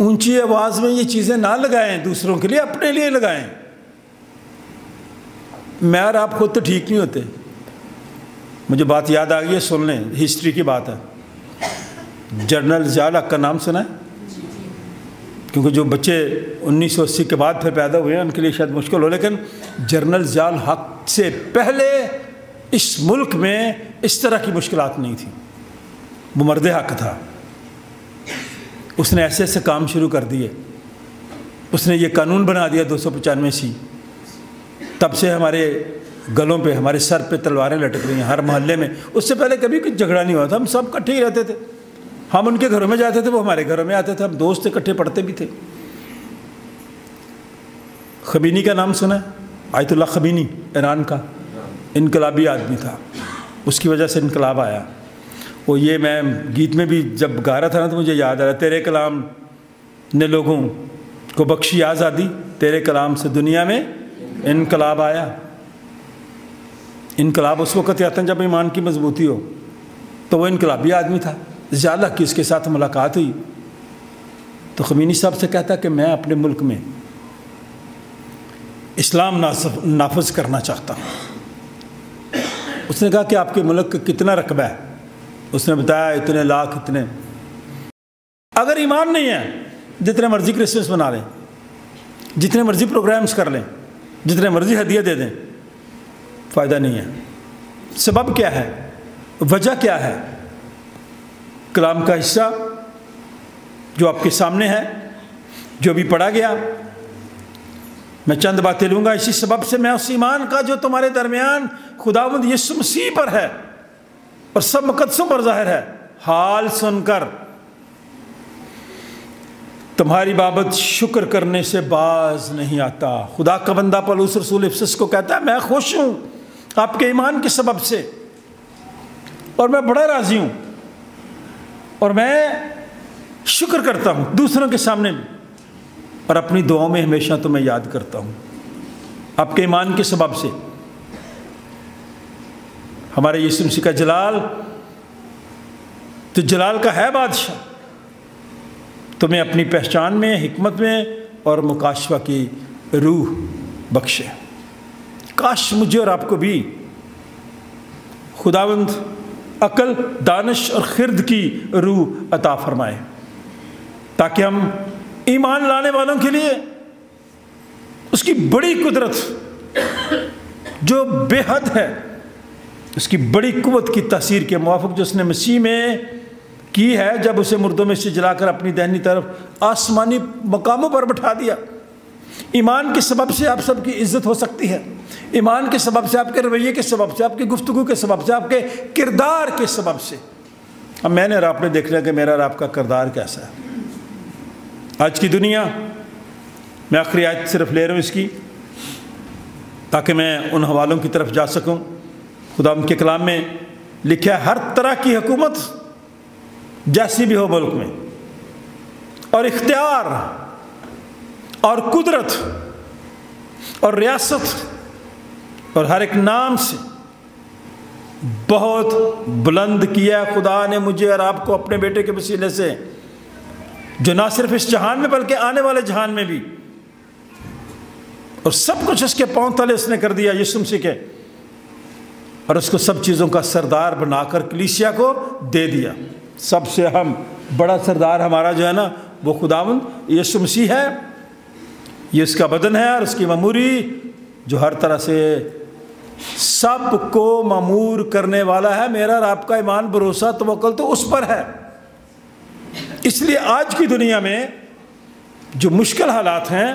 ऊंची आवाज़ में ये चीज़ें ना लगाएं, दूसरों के लिए, अपने लिए लगाएं। मैं और आप खुद तो ठीक नहीं होते। मुझे बात याद आ गई है, सुन लें, हिस्ट्री की बात है। जनरल जिया हक का नाम सुना है? क्योंकि जो बच्चे उन्नीस सौ अस्सी के बाद फिर पैदा हुए हैं उनके लिए शायद मुश्किल हो, लेकिन जनरल जिया हक से पहले इस मुल्क में इस तरह की मुश्किलात नहीं थी। वो मर्द हक था, उसने ऐसे ऐसे काम शुरू कर दिए, उसने ये कानून बना दिया दो सौ पचानवे सी। तब से हमारे गलों पे, हमारे सर पे तलवारें लटक रही हैं हर मोहल्ले में। उससे पहले कभी कुछ झगड़ा नहीं हुआ था, हम सब इकट्ठे ही रहते थे। हम उनके घरों में जाते थे, वो हमारे घरों में आते थे, हम दोस्त इकट्ठे पढ़ते भी थे। खमीनी का नाम सुना है? आयतुल्ला खमीनी, ईरान का इनकलाबी आदमी था, उसकी वजह से इनकलाब आया। वो ये मैं गीत में भी जब गा रहा था ना तो मुझे याद आ रहा, तेरे कलाम ने लोगों को बख्शी आज़ादी, तेरे कलाम से दुनिया में इनकलाब आया। इनकलाब उस वक़्त आता है जब ईमान की मजबूती हो। तो वो इनकलाबी आदमी था, ज़्यादा कि उसके साथ मुलाकात हुई तो खमीनी साहब से कहता कि मैं अपने मुल्क में इस्लाम नाफज करना चाहता हूँ। उसने कहा कि आपके मुल्क का कितना रकबा है? उसने बताया इतने लाख, इतने। अगर ईमान नहीं है, जितने मर्ज़ी क्रिसमस मना लें, जितने मर्ज़ी प्रोग्राम्स कर लें, जितने मर्ज़ी हदिया दे दें, फ़ायदा नहीं है। सबब क्या है, वजह क्या है? कलाम का हिस्सा जो आपके सामने है, जो भी पढ़ा गया, मैं चंद बातें लूँगा। इसी सबब से मैं उस ईमान का जो तुम्हारे दरमियान खुदावंद यीशु मसीह पर है और सब मुकद्दसों पर ज़ाहिर है, हाल सुनकर तुम्हारी बाबत शुक्र करने से बाज नहीं आता। खुदा का बंदा पौलुस रसूल इफिसुस को कहता है मैं खुश हूँ आपके ईमान के सबब से और मैं बड़ा राज़ी हूँ और मैं शुक्र करता हूँ दूसरों के सामने भी और अपनी दुआओं में हमेशा तुम्हें याद करता हूँ आपके ईमान के सबब से। हमारे यीशु मसीह का जलाल तो जलाल का है बादशाह तुम्हें अपनी पहचान में हिकमत में और मुकाशवा की रूह बख्शे। काश मुझे और आपको भी खुदावंद अकल दानिश और खिरद की रूह अता फरमाए ताकि हम ईमान लाने वालों के लिए उसकी बड़ी कुदरत जो बेहद है उसकी बड़ी कुव्वत की तासीर के मुवाफिक जो उसने मसीह में की है जब उसे मुर्दों में से जलाकर अपनी दाहिनी तरफ आसमानी मकामों पर बैठा दिया। ईमान के सबब से आप सबकी इज्जत हो सकती है। ईमान के सबब से आपके रवैये के सबब से आपकी गुफ्तगू के सबब से आपके किरदार के सबब से। अब मैंने और आपने देखना कि मेरा और आपका किरदार कैसा है। आज की दुनिया मैं आखिरी आयत सिर्फ ले रहा हूँ इसकी ताकि मैं उन हवालों की तरफ जा सकूँ। खुदा उनके कलाम में लिखा है हर तरह की हुकूमत जैसी भी हो मुल्क में और इख्तियार और कुदरत और रियासत और हर एक नाम से बहुत बुलंद किया है खुदा ने मुझे और आपको अपने बेटे के वसीले से जो ना सिर्फ इस जहान में बल्कि आने वाले जहान में भी और सब कुछ उसके पाँव तले उसने कर दिया यीशु मसीह के और उसको सब चीज़ों का सरदार बनाकर कलीसिया को दे दिया। सबसे हम बड़ा सरदार हमारा जो है ना वो खुदावंद यीशु मसीह है। ये उसका बदन है और उसकी मामूरी जो हर तरह से सब को मामूर करने वाला है। मेरा और आपका ईमान भरोसा तवक्कुल तो उस पर है। इसलिए आज की दुनिया में जो मुश्किल हालात हैं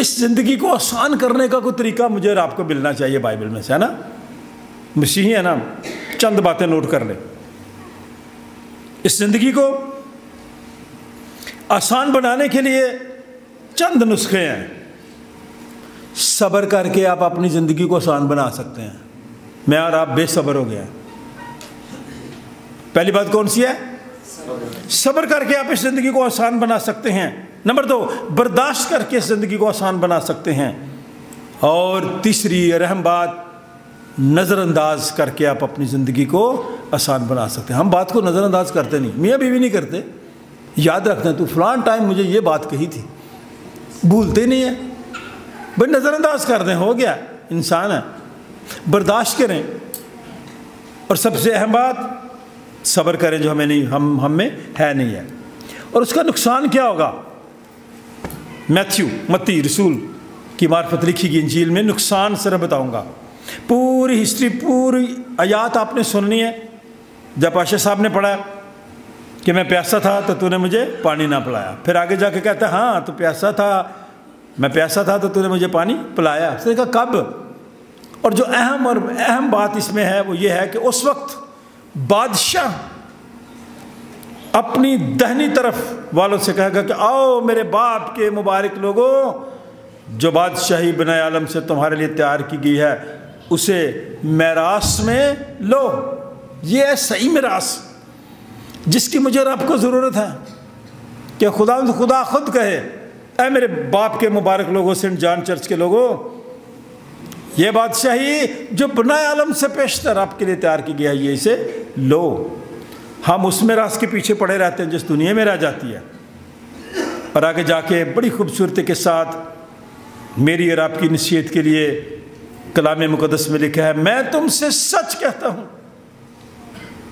इस ज़िंदगी को आसान करने का कोई तरीका मुझे और आपको मिलना चाहिए बाइबल में से, है ना। मसीही है ना, चंद बातें नोट कर लें। इस ज़िंदगी को आसान बनाने के लिए चंद नुस्खे हैं। सब्र करके आप अपनी ज़िंदगी को आसान बना सकते हैं। मैं और आप बेसब्र हो गए हैं। पहली बात कौन सी है? सब्र करके आप इस ज़िंदगी को आसान बना सकते हैं। नंबर दो, बर्दाश्त करके इस ज़िंदगी को आसान बना सकते हैं। और तीसरी और अहम बात, नज़रअंदाज करके आप अपनी ज़िंदगी को आसान बना सकते हैं। हम बात को नज़रअंदाज करते नहीं, मियाँ बीवी नहीं करते। याद रखते हैं, तू फलान टाइम मुझे ये बात कही थी, भूलते नहीं है भाई, नज़रअंदाज कर दें, हो गया, इंसान है। बर्दाश्त करें और सबसे अहम बात सब्र करें जो हमें नहीं हम हम में है नहीं है। और उसका नुकसान क्या होगा? मैथ्यू मत्ती रसूल की मार्फत लिखी गई इंजील में नुकसान सिर्फ बताऊँगा। पूरी हिस्ट्री पूरी आयात आपने सुननी है। जब आशा साहब ने पढ़ा कि मैं प्यासा था तो तूने मुझे पानी ना पिलाया, फिर आगे जाके कहता है हाँ तो प्यासा था, मैं प्यासा था तो तूने मुझे पानी पिलाया। उसने कहा कब? और जो अहम और अहम बात इसमें है वो ये है कि उस वक्त बादशाह अपनी दाहिनी तरफ वालों से कहेगा कि आओ मेरे बाप के मुबारक लोगों, जो बादशाही बनाए आलम से तुम्हारे लिए तैयार की गई है उसे मेरास में लो। ये है सही मेरास जिसकी मुझे और आपको ज़रूरत है कि खुदा खुदा खुद कहे ऐ मेरे बाप के मुबारक लोगों, सेंट जॉन चर्च के लोगों, ये बादशाही जो बनाए आलम से पेशतर आपके लिए तैयार की गई है ये इसे लो। हम उस मेरास के पीछे पड़े रहते हैं जिस दुनिया में रह जाती है। और आगे जाके बड़ी खूबसूरती के साथ मेरी और आपकी नसीहत के लिए कलाम मुकद्दस में लिखा है मैं तुमसे सच कहता हूं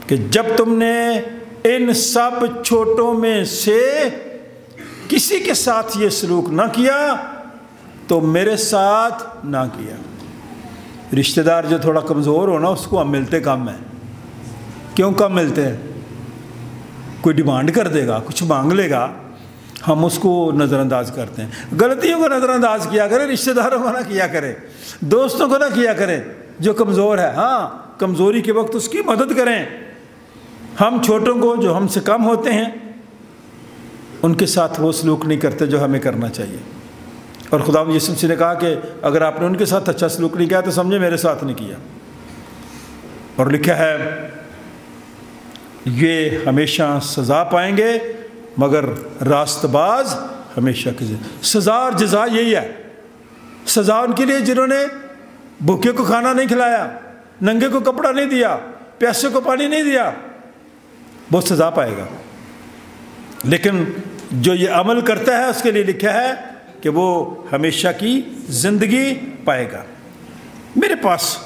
कि जब तुमने इन सब छोटों में से किसी के साथ ये सलूक ना किया तो मेरे साथ ना किया। रिश्तेदार जो थोड़ा कमज़ोर हो ना उसको हम मिलते कम हैं। क्यों कम मिलते हैं? कोई डिमांड कर देगा, कुछ मांग लेगा, हम उसको नज़रअंदाज करते हैं। गलतियों को नज़रअंदाज किया करें, रिश्तेदारों को ना किया करें, दोस्तों को ना किया करें। जो कमज़ोर है, हाँ कमज़ोरी के वक्त उसकी मदद करें। हम छोटों को जो हमसे कम होते हैं उनके साथ वो सलूक नहीं करते जो हमें करना चाहिए। और खुदा यीशु मसीह ने कहा कि अगर आपने उनके साथ अच्छा सलूक नहीं किया तो समझे मेरे साथ नहीं किया। और लिखा है ये हमेशा सज़ा पाएंगे मगर रास्तबाज हमेशा की सज़ा। और जज़ा यही है, सज़ा उनके लिए जिन्होंने भूखे को खाना नहीं खिलाया, नंगे को कपड़ा नहीं दिया, प्यासे को पानी नहीं दिया, वो सज़ा पाएगा। लेकिन जो ये अमल करता है उसके लिए लिखा है कि वो हमेशा की ज़िंदगी पाएगा। मेरे पास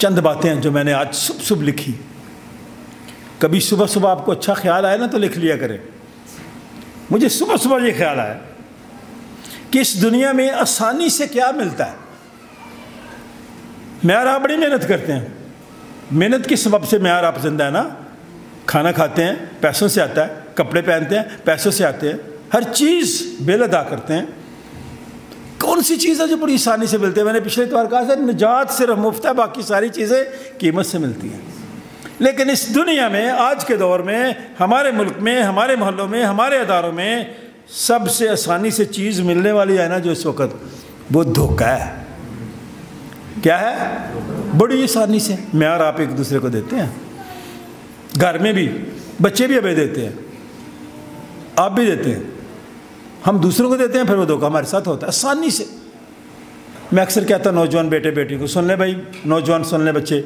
चंद बातें हैं जो मैंने आज सुबह सुबह लिखी। कभी सुबह सुबह आपको अच्छा ख्याल आए ना तो लिख लिया करें। मुझे सुबह सुबह ये ख्याल आया कि इस दुनिया में आसानी से क्या मिलता है। मैं और आप बड़ी मेहनत करते हैं, मेहनत के सबब से मैं और आप जिंदा है ना। खाना खाते हैं, पैसों से आता है, कपड़े पहनते हैं, पैसों से आते हैं, हर चीज़ बिल अदा करते हैं। कौन सी चीज़ है जो बड़ी आसानी से मिलती है? मैंने पिछले बार कहा था निजात सिर्फ मुफ्त है, बाकी सारी चीज़ें कीमत से मिलती हैं। लेकिन इस दुनिया में आज के दौर में हमारे मुल्क में, हमारे मोहल्लों में, हमारे अदारों में सबसे आसानी से चीज़ मिलने वाली है ना जो इस वक्त, वो धोखा है। क्या है? बड़ी आसानी से मैं और आप एक दूसरे को देते हैं, घर में भी बच्चे भी हमें देते हैं, आप भी देते हैं, हम दूसरों को देते हैं, फिर वो धोखा हमारे साथ होता है आसानी से। मैं अक्सर कहता हूँ नौजवान बेटे बेटी को, सुन ले भाई, नौजवान सुन ले बच्चे,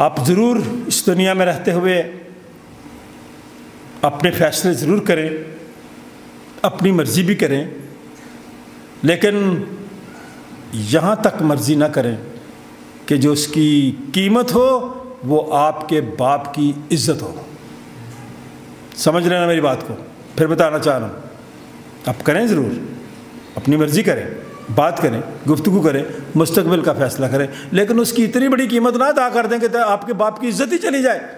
आप ज़रूर इस दुनिया में रहते हुए अपने फैसले ज़रूर करें, अपनी मर्ज़ी भी करें, लेकिन यहाँ तक मर्ज़ी ना करें कि जो उसकी कीमत हो वो आपके बाप की इज्जत हो। समझ लेना मेरी बात को, फिर बताना चाह रहा हूँ। आप करें ज़रूर, अपनी मर्ज़ी करें, बात करें, गुफ्तगू करें, मुस्तकबिल का फ़ैसला करें, लेकिन उसकी इतनी बड़ी कीमत ना अदा कर दें कि आपके बाप की इज्जत ही चली जाए।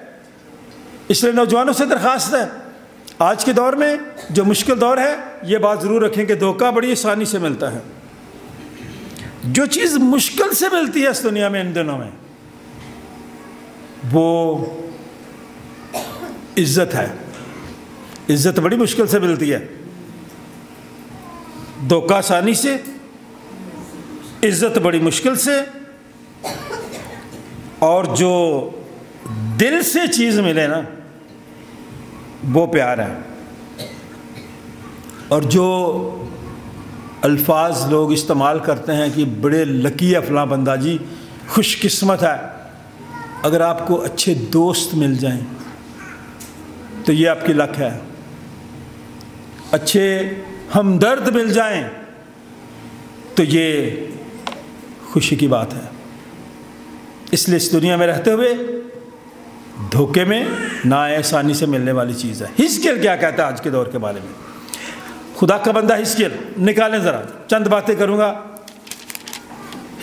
इसलिए नौजवानों से दरख्वास्त है, आज के दौर में जो मुश्किल दौर है, ये बात ज़रूर रखें कि धोखा बड़ी आसानी से मिलता है। जो चीज़ मुश्किल से मिलती है इस दुनिया में इन दिनों में, वो इज्जत है। इज्जत बड़ी मुश्किल से मिलती है, धोखा आसानी से, इज़्ज़त बड़ी मुश्किल से। और जो दिल से चीज़ मिले ना वो प्यार है। और जो अल्फाज लोग इस्तेमाल करते हैं कि बड़े लकी है फलां बंदा जी, खुशकिस्मत है, अगर आपको अच्छे दोस्त मिल जाएं तो ये आपकी लक है। अच्छे हमदर्द मिल जाएं तो ये खुशी की बात है। इसलिए इस दुनिया में रहते हुए धोखे में ना आसानी से मिलने वाली चीज़ है। हिजकिय्याह क्या कहता है आज के दौर के बारे में? खुदा का बंदा हिजकिय्याह, निकालें ज़रा, चंद बातें करूँगा।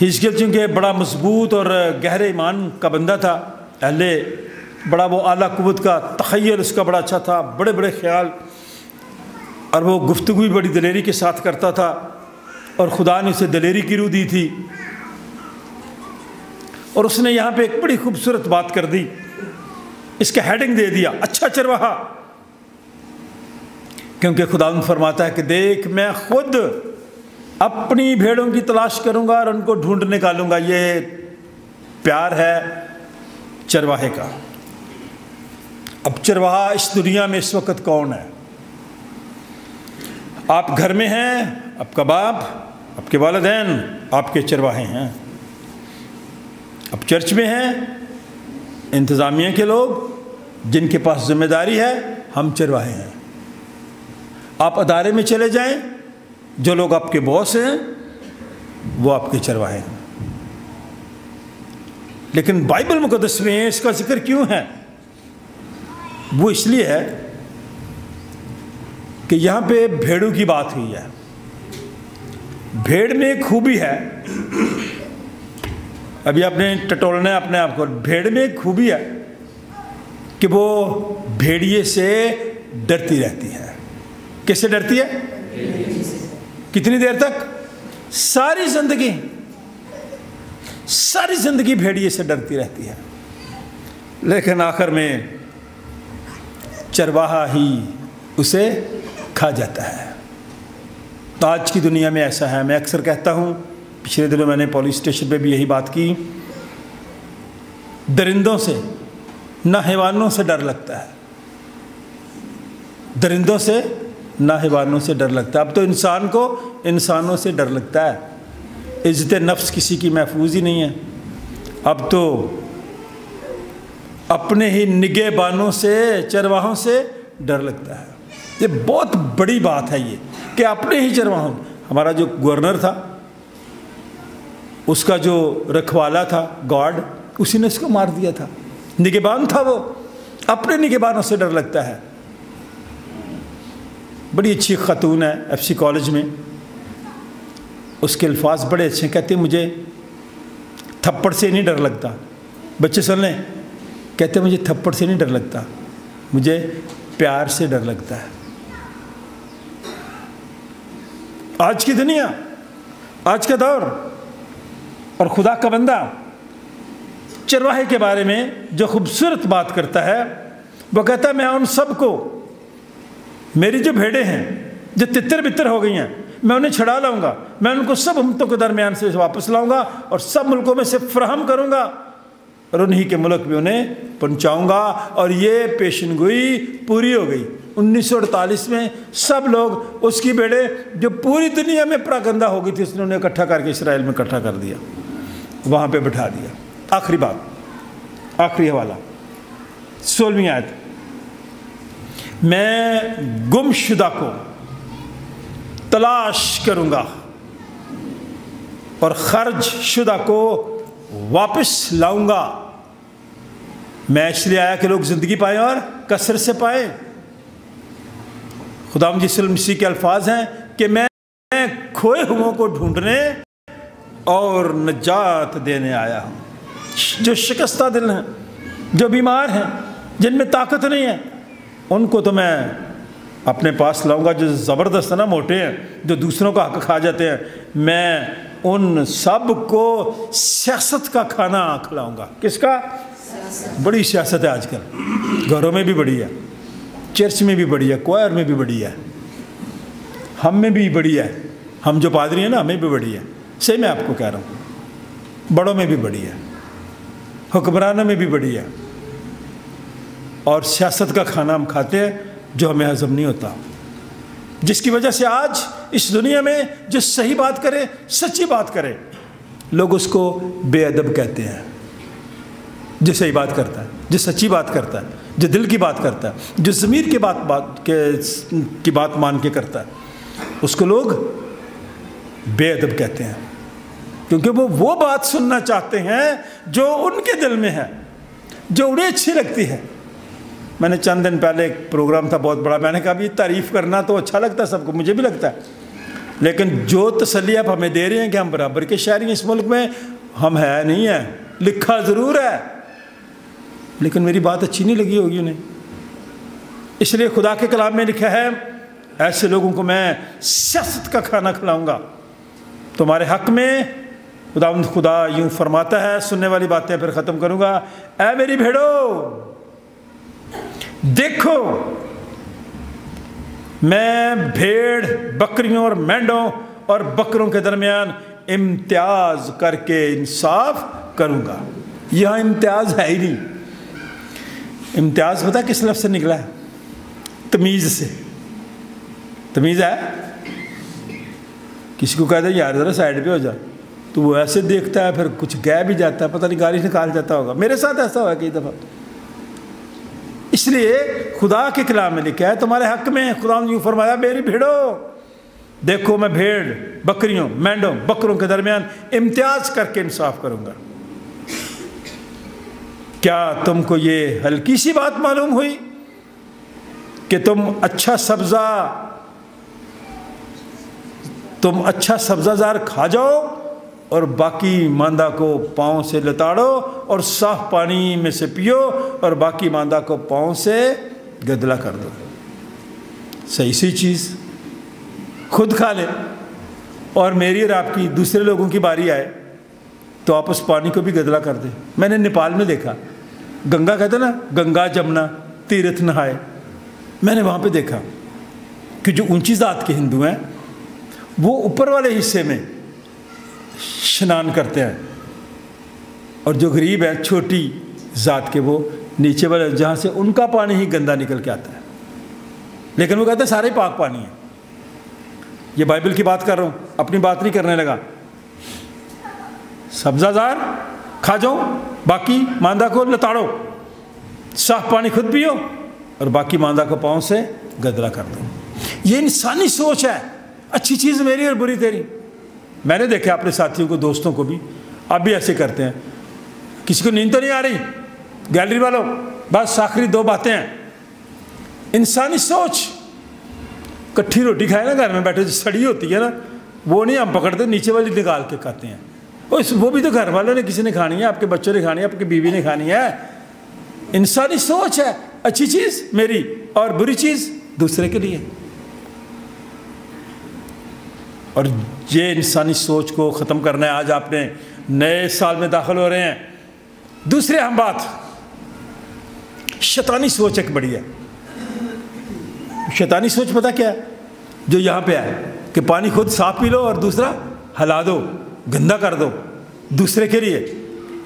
हिजकिय्याह चूँकि बड़ा मजबूत और गहरे ईमान का बंदा था, पहले बड़ा वो आला कुव्वत का तखय्युल उसका बड़ा अच्छा था, बड़े बड़े ख्याल, और वो गुफ्तगू भी बड़ी दिलेरी के साथ करता था, और खुदा ने उसे दिलेरी की रूह दी थी। और उसने यहाँ पे एक बड़ी खूबसूरत बात कर दी, इसका हेडिंग दे दिया, अच्छा चरवाहा। क्योंकि खुदा फरमाता है कि देख मैं खुद अपनी भेड़ों की तलाश करूँगा और उनको ढूंढ निकालूंगा। ये प्यार है चरवाहे का। अब चरवाहा इस दुनिया में इस वक्त कौन है? आप घर में हैं, आपका बाप, आपके वालिदैन आपके चरवाहे हैं। आप चर्च में हैं, इंतज़ामिया के लोग जिनके पास जिम्मेदारी है, हम चरवाहे हैं। आप अदारे में चले जाएं, जो लोग आपके बॉस हैं वो आपके चरवाहे हैं। लेकिन बाइबल मुकद्दस में इसका जिक्र क्यों है? वो इसलिए है कि यहाँ पे भेड़ों की बात हुई है। भेड़ में एक खूबी है, अभी आपने टटोलना है अपने आप को। भेड़ में एक खूबी है कि वो भेड़िए से डरती रहती है। किससे डरती है? कितनी देर तक? सारी जिंदगी, सारी जिंदगी भेड़िए से डरती रहती है। लेकिन आखिर में चरवाहा ही उसे खा जाता है। तो आज की दुनिया में ऐसा है, मैं अक्सर कहता हूँ, पिछले दिनों मैंने पुलिस स्टेशन पे भी यही बात की, दरिंदों से ना हैवानों से डर लगता है, दरिंदों से ना हैवानों से डर लगता है। अब तो इंसान को इंसानों से डर लगता है, इज्जत नफ्स किसी की महफूज ही नहीं है। अब तो अपने ही निगहबानों से, चरवाहों से डर लगता है। ये बहुत बड़ी बात है ये कि अपने ही चरवाहों, हमारा जो गवर्नर था, उसका जो रखवाला था गार्ड, उसी ने उसको मार दिया था, निगहबान था वो, अपने निगहबानों से डर लगता है। बड़ी अच्छी खातून है एफसी कॉलेज में, उसके अल्फाज बड़े अच्छे, कहते मुझे थप्पड़ से नहीं डर लगता, बच्चे सुन लें, कहते मुझे थप्पड़ से नहीं डर लगता, मुझे प्यार से डर लगता है। आज की दुनिया, आज का दौर, और खुदा का बंदा चरवाहे के बारे में जो खूबसूरत बात करता है, वो कहता है मैं उन सबको, मेरी जो भेड़ें हैं जो तितर बितर हो गई हैं, मैं उन्हें छड़ा लाऊंगा, मैं उनको सब उम्मतों के दरमियान से वापस लाऊंगा और सब मुल्कों में से फ्राहम करूंगा और उन्हीं के मुल्क में उन्हें पहुंचाऊंगा। और ये पेशनगोई पूरी हो गई उन्नीस सौ अड़तालीस में। सब लोग उसकी भेड़े जो पूरी दुनिया में प्रागंदा हो गई थी, उसने उन्हें इकट्ठा करके इसराइल में इकट्ठा कर दिया, वहाँ पे बैठा दिया। आखिरी बात, आखिरी हवाला, सोलहवीं आयत, मैं गुमशुदा को तलाश करूंगा और खर्च शुदा को वापस लाऊंगा। मैं इसलिए आया कि लोग जिंदगी पाएं और कसरत से पाएं। खुदाम यीशु मसीह के अल्फाज हैं कि मैं खोए हुओं को ढूंढने और नजात देने आया हूं। जो शिकस्ता दिल हैं, जो बीमार हैं, जिनमें ताकत नहीं है, उनको तो मैं अपने पास लाऊंगा। जो ज़बरदस्त ना मोटे हैं, जो दूसरों का हक खा जाते हैं, मैं उन सब को सियासत का खाना खिलाऊंगा। किसका? बड़ी सियासत है आजकल, घरों में भी बड़ी है, चर्च में भी बड़ी है, क्वायर में भी बड़ी है, हम में भी बड़ी है, हम जो पादरी हैं ना, हमें भी बड़ी है। सही मैं आपको कह रहा हूँ, बड़ों में भी बड़ी है, हुक्मरानों में भी बड़ी है, और सियासत का खाना हम खाते हैं जो हमें हजम नहीं होता, जिसकी वजह से आज इस दुनिया में जो सही बात करे, सच्ची बात करे, लोग उसको बेअदब कहते हैं। जो सही बात करता है, जो सच्ची बात करता है, जो दिल की बात करता है, जो ज़मीर की बात बात के की बात मान के करता है, उसको लोग बेअदब कहते हैं, क्योंकि वो वो बात सुनना चाहते हैं जो उनके दिल में है, जो उन्हें अच्छी लगती है। मैंने चंद दिन पहले एक प्रोग्राम था बहुत बड़ा, मैंने कहा भी तारीफ़ करना तो अच्छा लगता है सबको, मुझे भी लगता है, लेकिन जो तसल्ली आप हमें दे रहे हैं कि हम बराबर के शहरी हैं इस मुल्क में, हम है नहीं है, लिखा ज़रूर है, लेकिन मेरी बात अच्छी नहीं लगी होगी उन्हें। इसलिए खुदा के कलाम में लिखा है, ऐसे लोगों को मैं सियासत का खाना खिलाऊँगा। तुम्हारे हक में खुदा खुदा यूँ फरमाता है, सुनने वाली बातें फिर ख़त्म करूँगा, ऐ मेरी भेड़ो देखो, मैं भेड़ बकरियों और मेंढों और बकरों के दरमियान इम्तियाज करके इंसाफ करूंगा। यह इम्तियाज है ही नहीं। इम्तियाज पता किस लफ्ज से निकला है? तमीज से। तमीज है, किसी को कहते यार जरा साइड पे हो जा, तो वो ऐसे देखता है, फिर कुछ कह भी जाता है, पता नहीं गाली निकाल जाता होगा। मेरे साथ ऐसा हुआ कई दफा। इसलिए खुदा के कलाम में लिखा है तुम्हारे हक में, खुदा ने यूं फरमाया, मेरी भेड़ो देखो, मैं भेड़ बकरियों मेंढों बकरों के दरमियान इम्तियाज करके इंसाफ करूंगा। क्या तुमको ये हल्की सी बात मालूम हुई कि तुम अच्छा सब्जा तुम अच्छा सब्जाजार खा जाओ और बाकी मांदा को पाँव से लताड़ो और साफ पानी में से पियो और बाकी मांदा को पाँव से गदला कर दो। सही सी चीज़ खुद खा ले और मेरी और आपकी दूसरे लोगों की बारी आए तो आप उस पानी को भी गदला कर दे। मैंने नेपाल में देखा, गंगा कहते ना, गंगा जमुना तीर्थ नहाए, मैंने वहाँ पे देखा कि जो ऊंची ज़ात के हिंदू हैं वो ऊपर वाले हिस्से में स्नान करते हैं और जो गरीब हैं छोटी ज़ात के वो नीचे वाले जहाँ से उनका पानी ही गंदा निकल के आता है। लेकिन वो कहते हैं सारे पाक पानी है। ये बाइबल की बात कर रहा हूँ, अपनी बात नहीं करने लगा। सब्जा जार खा जाओ, बाकी मांदा को लताड़ो, साफ पानी खुद पियो और बाकी मांदा को पाँव से गदला कर दो। ये इंसानी सोच है, अच्छी चीज़ मेरी और बुरी तेरी। मैंने देखा अपने साथियों को, दोस्तों को भी, आप भी ऐसे करते हैं। किसी को नींद तो नहीं आ रही, गैलरी वालों बस आखिरी दो बातें हैं। इंसानी सोच, कट्ठी रोटी खाए ना घर में बैठे जो सड़ी होती है ना, वो नहीं हम पकड़ते, नीचे वाली निकाल के खाते हैं। उस वो भी तो घर वालों ने, किसी ने खानी है, आपके बच्चों ने खानी है, आपकी बीवी ने खानी है। इंसानी सोच है, अच्छी चीज़ मेरी और बुरी चीज़ दूसरे के लिए। और ये इंसानी सोच को ख़त्म करना है। आज आपने नए साल में दाखिल हो रहे हैं। दूसरी अहम बात, शैतानी सोच एक बड़ी है। शैतानी सोच पता क्या है? जो यहाँ पे है कि पानी खुद साफ पी लो और दूसरा हला दो, गंदा कर दो दूसरे के लिए।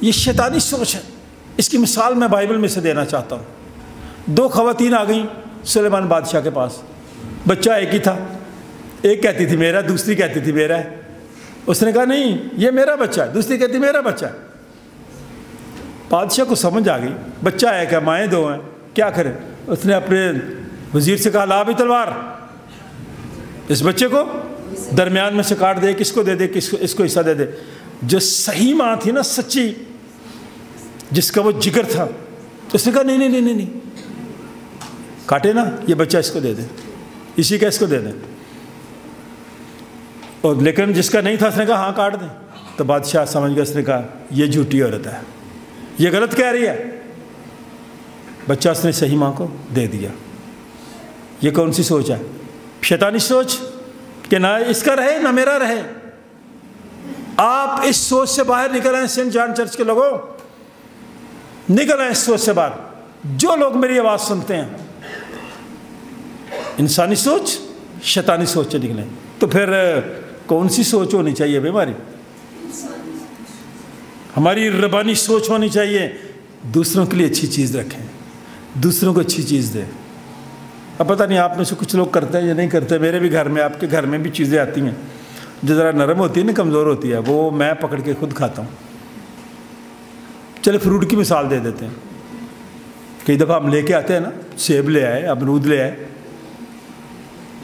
ये शैतानी सोच है। इसकी मिसाल मैं बाइबल में से देना चाहता हूँ। दो खवातीन आ गई सुलेमान बादशाह के पास। बच्चा एक ही था, एक कहती थी मेरा, दूसरी कहती थी मेरा है। उसने कहा नहीं ये मेरा बच्चा है, दूसरी कहती मेरा बच्चा है। बादशाह को समझ आ गई बच्चा है क्या, माएँ दो हैं, क्या करें। उसने अपने वजीर से कहा ला भी तलवार, इस बच्चे को दरमियान में से काट दे, किसको दे दे, किसको इसको हिस्सा दे दे। जो सही माँ थी ना, सच्ची, जिसका वो जिगर था, उसने कहा नहीं नहीं नहीं नहीं, नहीं। काटे ना ये बच्चा, इसको दे दे, इसी का इसको दे दे। और लेकिन जिसका नहीं था उसने कहा हाँ काट दे। तो बादशाह समझ गया, उसने कहा ये झूठी औरत है, ये गलत कह रही है। बच्चा उसने सही माँ को दे दिया। ये कौन सी सोच है? शैतानी सोच, कि ना इसका रहे ना मेरा रहे। आप इस सोच से बाहर निकल आए सेंट जॉन चर्च के लोगों, निकल आए इस सोच से बाहर। जो लोग मेरी आवाज़ सुनते हैं, इंसानी सोच, शैतानी सोच से निकलें। तो फिर कौन सी सोच होनी चाहिए भाई? हमारी हमारी रबानी सोच होनी चाहिए। दूसरों के लिए अच्छी चीज़ रखें, दूसरों को अच्छी चीज़ दें। अब पता नहीं आप में से कुछ लोग करते हैं या नहीं करते। मेरे भी घर में, आपके घर में भी चीज़ें आती हैं जो ज़रा नरम होती है ना, कमज़ोर होती है, वो मैं पकड़ के खुद खाता हूँ। चलो फ्रूट की मिसाल दे देते हैं। कई दफ़ा हम लेके आते हैं ना, सेब ले आए, अमरूद ले आए,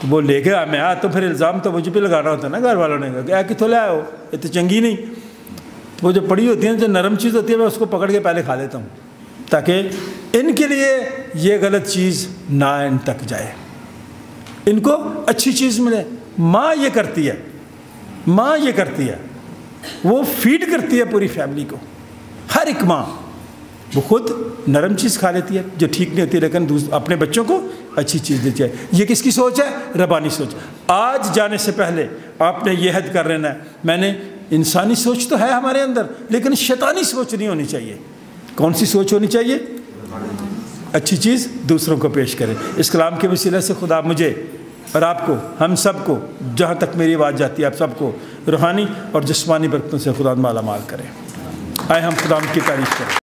तो वो लेके आया मैं आ, तो फिर इल्ज़ाम तो मुझे भी लगाना होता है ना घर वालों ने, कहा कितों ले आए हो, ये तो चंगी नहीं। तो वो जो पड़ी होती है, जो नरम चीज़ होती है, मैं उसको पकड़ के पहले खा लेता हूँ, ताकि इनके लिए ये गलत चीज़ ना इन तक जाए, इनको अच्छी चीज़ मिले। माँ ये करती है, माँ ये करती है, वो फीड करती है पूरी फैमिली को। हर एक माँ वो खुद नरम चीज़ खा लेती है जो ठीक नहीं होती, लेकिन अपने बच्चों को अच्छी चीज़ देती है। ये किसकी सोच है? रबानी सोच। आज जाने से पहले आपने ये हद कर लेना है, मैंने इंसानी सोच तो है हमारे अंदर, लेकिन शैतानी सोच नहीं होनी चाहिए। कौन सी सोच होनी चाहिए? अच्छी चीज़ दूसरों को पेश करें। इस कलाम के वसीले से खुदा मुझे और आपको, हम सब को, जहाँ तक मेरी आवाज़ जाती है, आप सबको रूहानी और जिस्मानी बरकतों से खुदा माला माल करें। आए हम खुदा की तारीफ़ करें।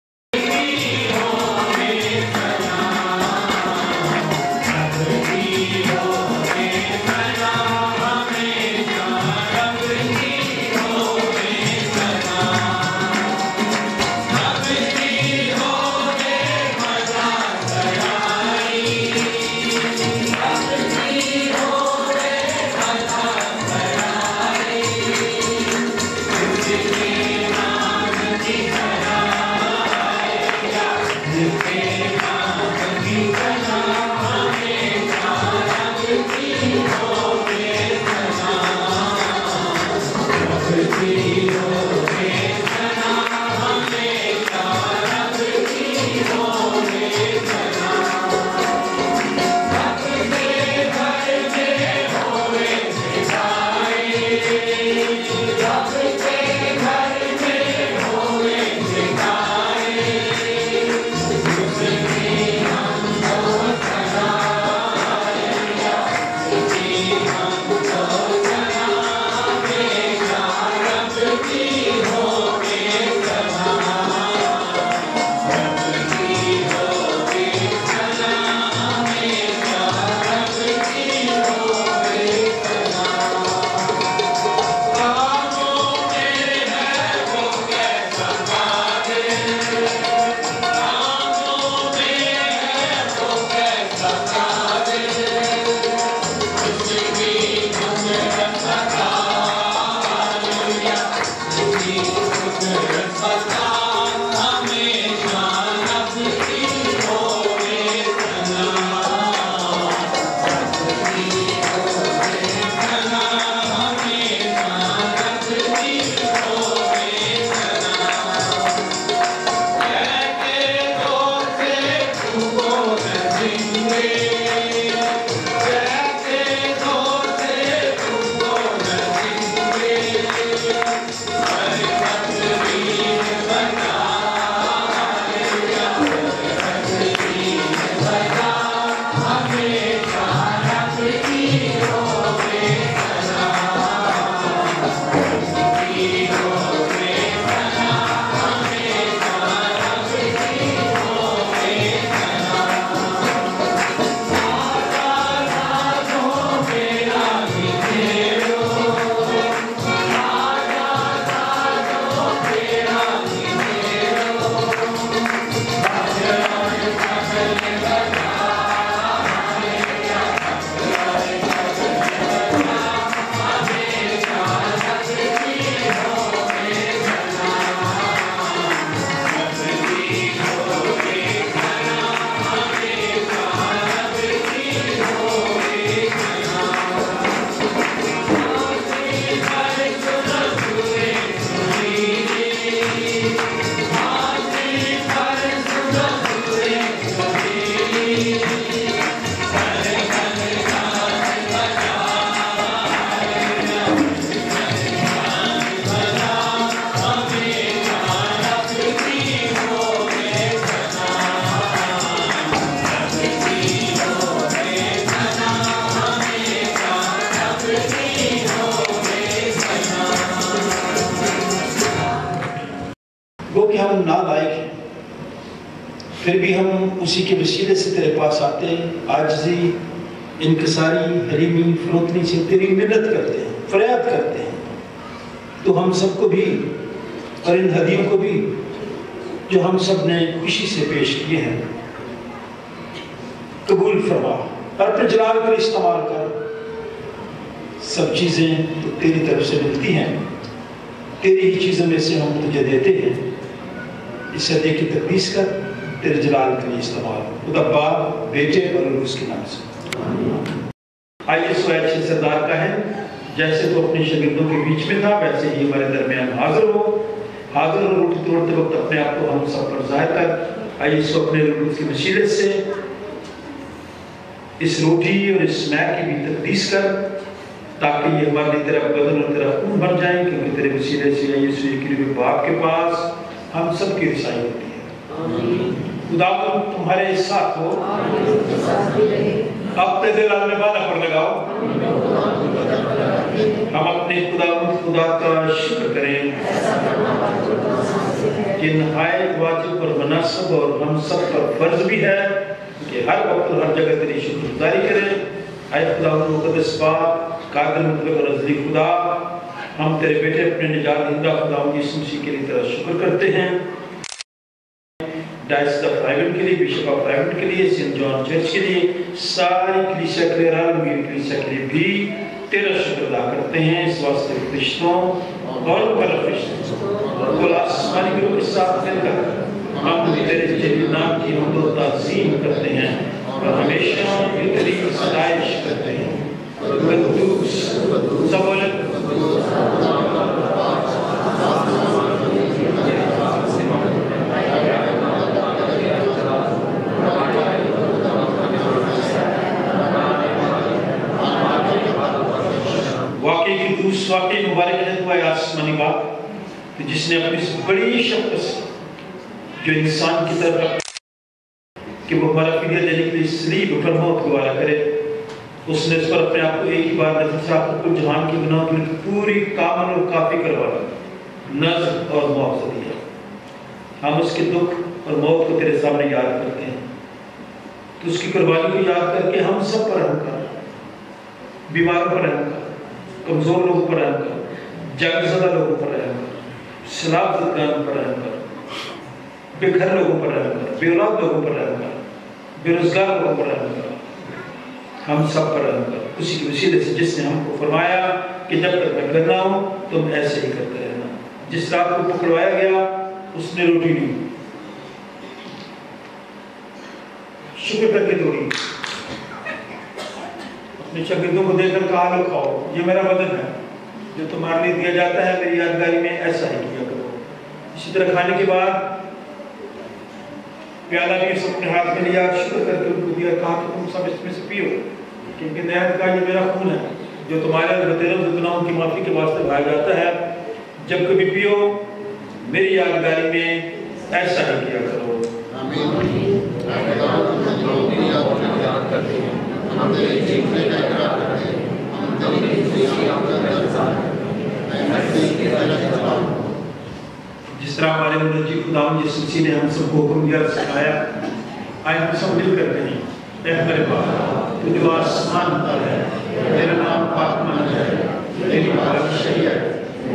फिर भी हम उसी के वसीले से तेरे पास आते हैं, आजजी इनकसारी हरीमी फरोतनी से तेरी मिन्नत करते हैं, फरियाद करते हैं। तो हम सबको भी और इन हदियों को भी जो हम सब ने खुशी से पेश किए हैं कबूल फरमा और अपने जलाल पर इस्तेमाल कर। सब चीज़ें तो तेरी तरफ से मिलती हैं, तेरी ही चीज़ों में से हम तुझे देते हैं। इस हदिये की तकदीस कर, तेरे जलाल के लिए इस्तेमाल खुदा बाप बेटे और उसके नाम से। आइए स्वैच्छिक सरदार का है, जैसे वो अपने शागिर्दों के बीच में था वैसे ही हमारे दरमियान हाजिर हो। हाजिर और रोटी तोड़ते वक्त अपने आप को हम सब पर जाहिर कर। आइए इसको अपने रोटी की वसीलत से इस रोटी और इस मैक की भी तकदीस कर, ताकि ये हमारी तेरा बदन और तेरा खून बन जाए, क्योंकि तेरे वसीले से यीशु के बाप के पास हम सब की रसाई होती है। खुदा तुम्हारे साथ हो, अपने दिल आने वाला पर लगाओ। हम अपने खुदा खुदा का शुक्र करें कि नहायत वाजिब और मुनासिब और हम सब पर फर्ज भी है कि हर वक्त हर जगह तेरी शुक्रगुजारी करें। आए खुदा मुकद्दस बाप कादिर मुतलक अज़ली खुदा, हम तेरे बेटे अपने निजात दहिंदा खुदा यीशु मसीह के लिए तेरा शुक्र करते हैं। डायस ऑफ प्राइवेट के लिए, बिशप ऑफ प्राइवेट के लिए, सेंट जॉन चर्च के लिए, सारी कलीसिया के लिए, आलमीन कलीसिया के लिए भी तेरा शुक्र अदा करते हैं। इस वास्ते फरिश्तों और परफरिश्तों को आसमानी गुरु के साथ मिलकर हम तेरे जलील नाम की हमद और ताज़ीम करते हैं और हमेशा की तेरी सदाइश करते हैं। कद्दूस सबल वाकई मुबारक है वो आसमानी बाप जिसने अपनी बड़ी शफ़क़त से जो इंसान की तरफ कि वो हमारा फिदिया देने के लिए इसलिए उठर मौत को वाला करे, उसने उस पर अपने आप को एक ही बार नजर जहान की गुनाहों के लिए पूरी कामन और काफ़ी करवाया नज़र और मुआवजा दिया। हम उसके दुख और मौत को तेरे सामने याद करते हैं, तो उसकी कुर्बानी को याद करके हम सब पर रहम कर, बीमारों पर रहम कर, कमजोर लोगों पर रहम कर, जंगजदा लोगों पर रहम कर, शराब दुकान पर रहम कर, बेघर लोगों पर रहम कर, बेऔलाद लोगों पर रहम कर, बेरोजगार लोगों पर रहम कर, हम सब पर रहम कर उसी के वसीले से जिसने हमको फरमाया कि जब तक मैं करना हूँ तुम ऐसे ही करते रहना। जिस रात को पकड़वाया गया उसने रोटी ली, शुक्र करके तोड़ी, अपने शागिर्दों को देकर कहा लो खाओ, ये मेरा बदन है जो तुम्हारे लिए दिया जाता है, मेरी यादगारी में ऐसा ही किया करो। इसी तरह खाने के बाद प्याला भी सबने हाथ में लिया, शुक्र करके उनको दिया, कहा कि तुम सब इसमें से पियो, क्योंकि नहर का ये मेरा खून है जो तुम्हारे बतेरों गुनाहों की माफ़ी के वास्ते बहाया जाता है। जब कभी पियो मेरी यादगारी में ऐसा ही किया करो। हम तेरे जीवने का इकरार करते हैं, हम तेरे जीवने की आमद रज़ान मैं हर दिन के तरह करता हूँ। जिस तरह हमारे मुनजी खुदा यीशु मसीह ने हम सबको हुक्म दिया सिखाया, आए हम सब मिल करते हैं। ऐ मेरे बाप तू जो आसमान पर है, तेरा नाम पाकमान है, तेरी बारत शरीय है,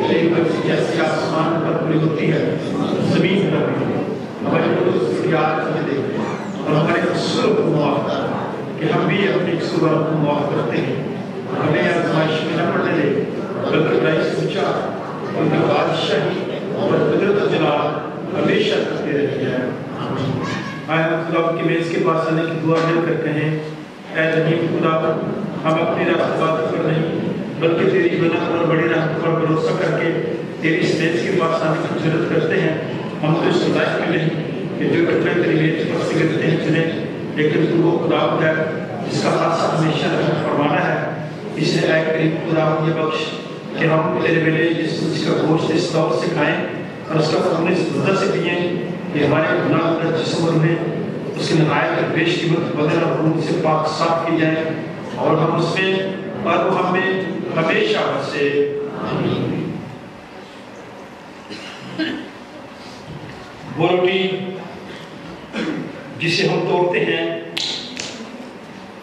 तेरी मर्जी जैसी आसमान पर पूरी होती है जमीन पर भी। हमारे रोज़ की आज में देख और हमारे कसूर को माफ कर कि हम भी अपने कसूरों को माफ करते हैं, हमें आजमाइश में न पड़ने दे बल्कि राइस पूछा उनकी बादशाही और कुदरत का जलाल हमेशा करते रहते हैं। आए हम खुदा की मेज़ के पास आने की दुआ मिल करते हैं। ऐ रहीम खुदा हम अपनी राहत पर नहीं बल्कि तेरी बना और बड़ी राहत पर भरोसा करके तेरी इस मेज़ के पास आने की जरूरत करते हैं। हम तो इस लाइफ में नहीं कि जो कटने तेरी मेज़ पर सिगरते हैं चुने, लेकिन तू वो खुदा है जिसका खासा हमेशा फरमाना है। इससे ऐ करीम खुदा ये बख्श कि हम तेरे बेटे यीशु का गोश्त इस तौर से खाएं और उसका खून इस तरह से पिएं कि हमारे गुनाह का जिस्म में उसके नहायत और बेशकीमत बदन और खून से पाक साफ की जाए और हम उसमें और वो हमें हमेशा बसे। वो रोटी जिसे हम तोड़ते हैं,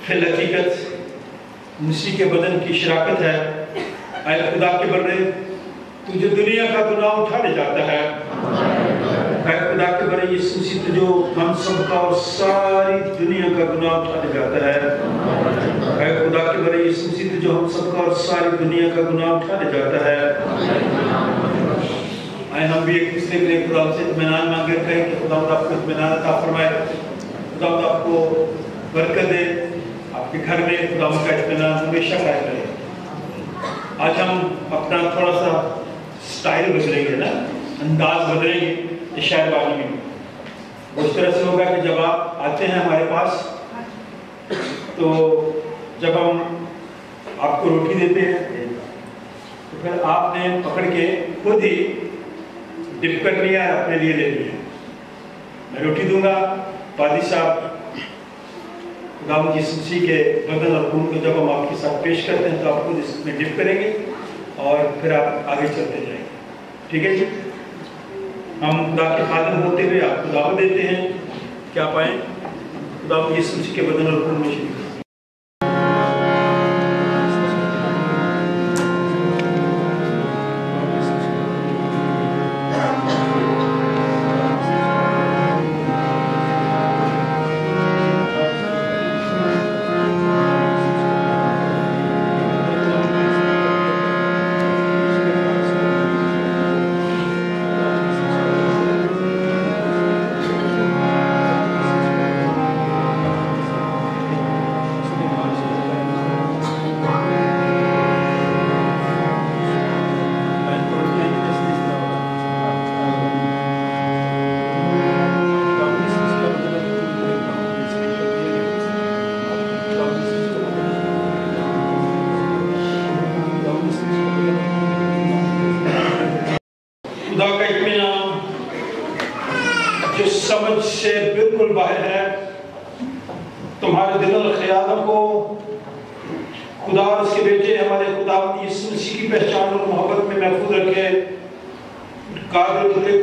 फिर हकीकत मसीह के बदन की शराकत है। आए खुदा के बंदे, तुझे दुनिया का गुनाह उठा ले जाता है। आए खुदा के बंदे, यीशु तुझे हम सब का और सारी दुनिया का गुनाह उठा ले जाता है। आए खुदा के बंदे, यीशु तुझे हम सब का और सारी दुनिया का गुनाह उठा ले जाता है। आए हम भी एक दूसरे के लिए खुदा से इत्मीनान मांगे कहें कि खुदा आपको इत्मीनान अता फरमाए, खुदा आपको बरकत दे, आपके घर में खुदा का इत्मीनान हमेशा कायम रहे। आज हम अपना थोड़ा सा स्टाइल बदलेंगे ना, अंदाज बदलेंगे इशारे वाली में। उस तरह से होगा कि जब आप आते हैं हमारे पास, तो जब हम आपको रोटी देते हैं तो फिर आपने पकड़ के खुद ही डिप कर लिया है, अपने लिए ले लिया। मैं रोटी दूंगा, पादी साहब खुदा की सूची के बदन और खून को जब हम आपके साथ पेश करते हैं तो आप खुद इसमें डिप करेंगे और फिर आप आगे चलते जाएंगे। ठीक है जी, हम खुदा के खादिम होते हुए आपको दावत देते हैं कि आप आए खुदा की सूची के बदन और खून में शरीक हों।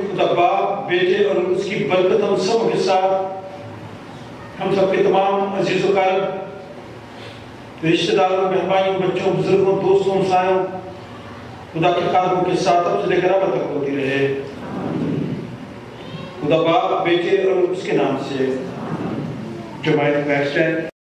खुदा बाप बेटे और उसके नाम से जो हमारे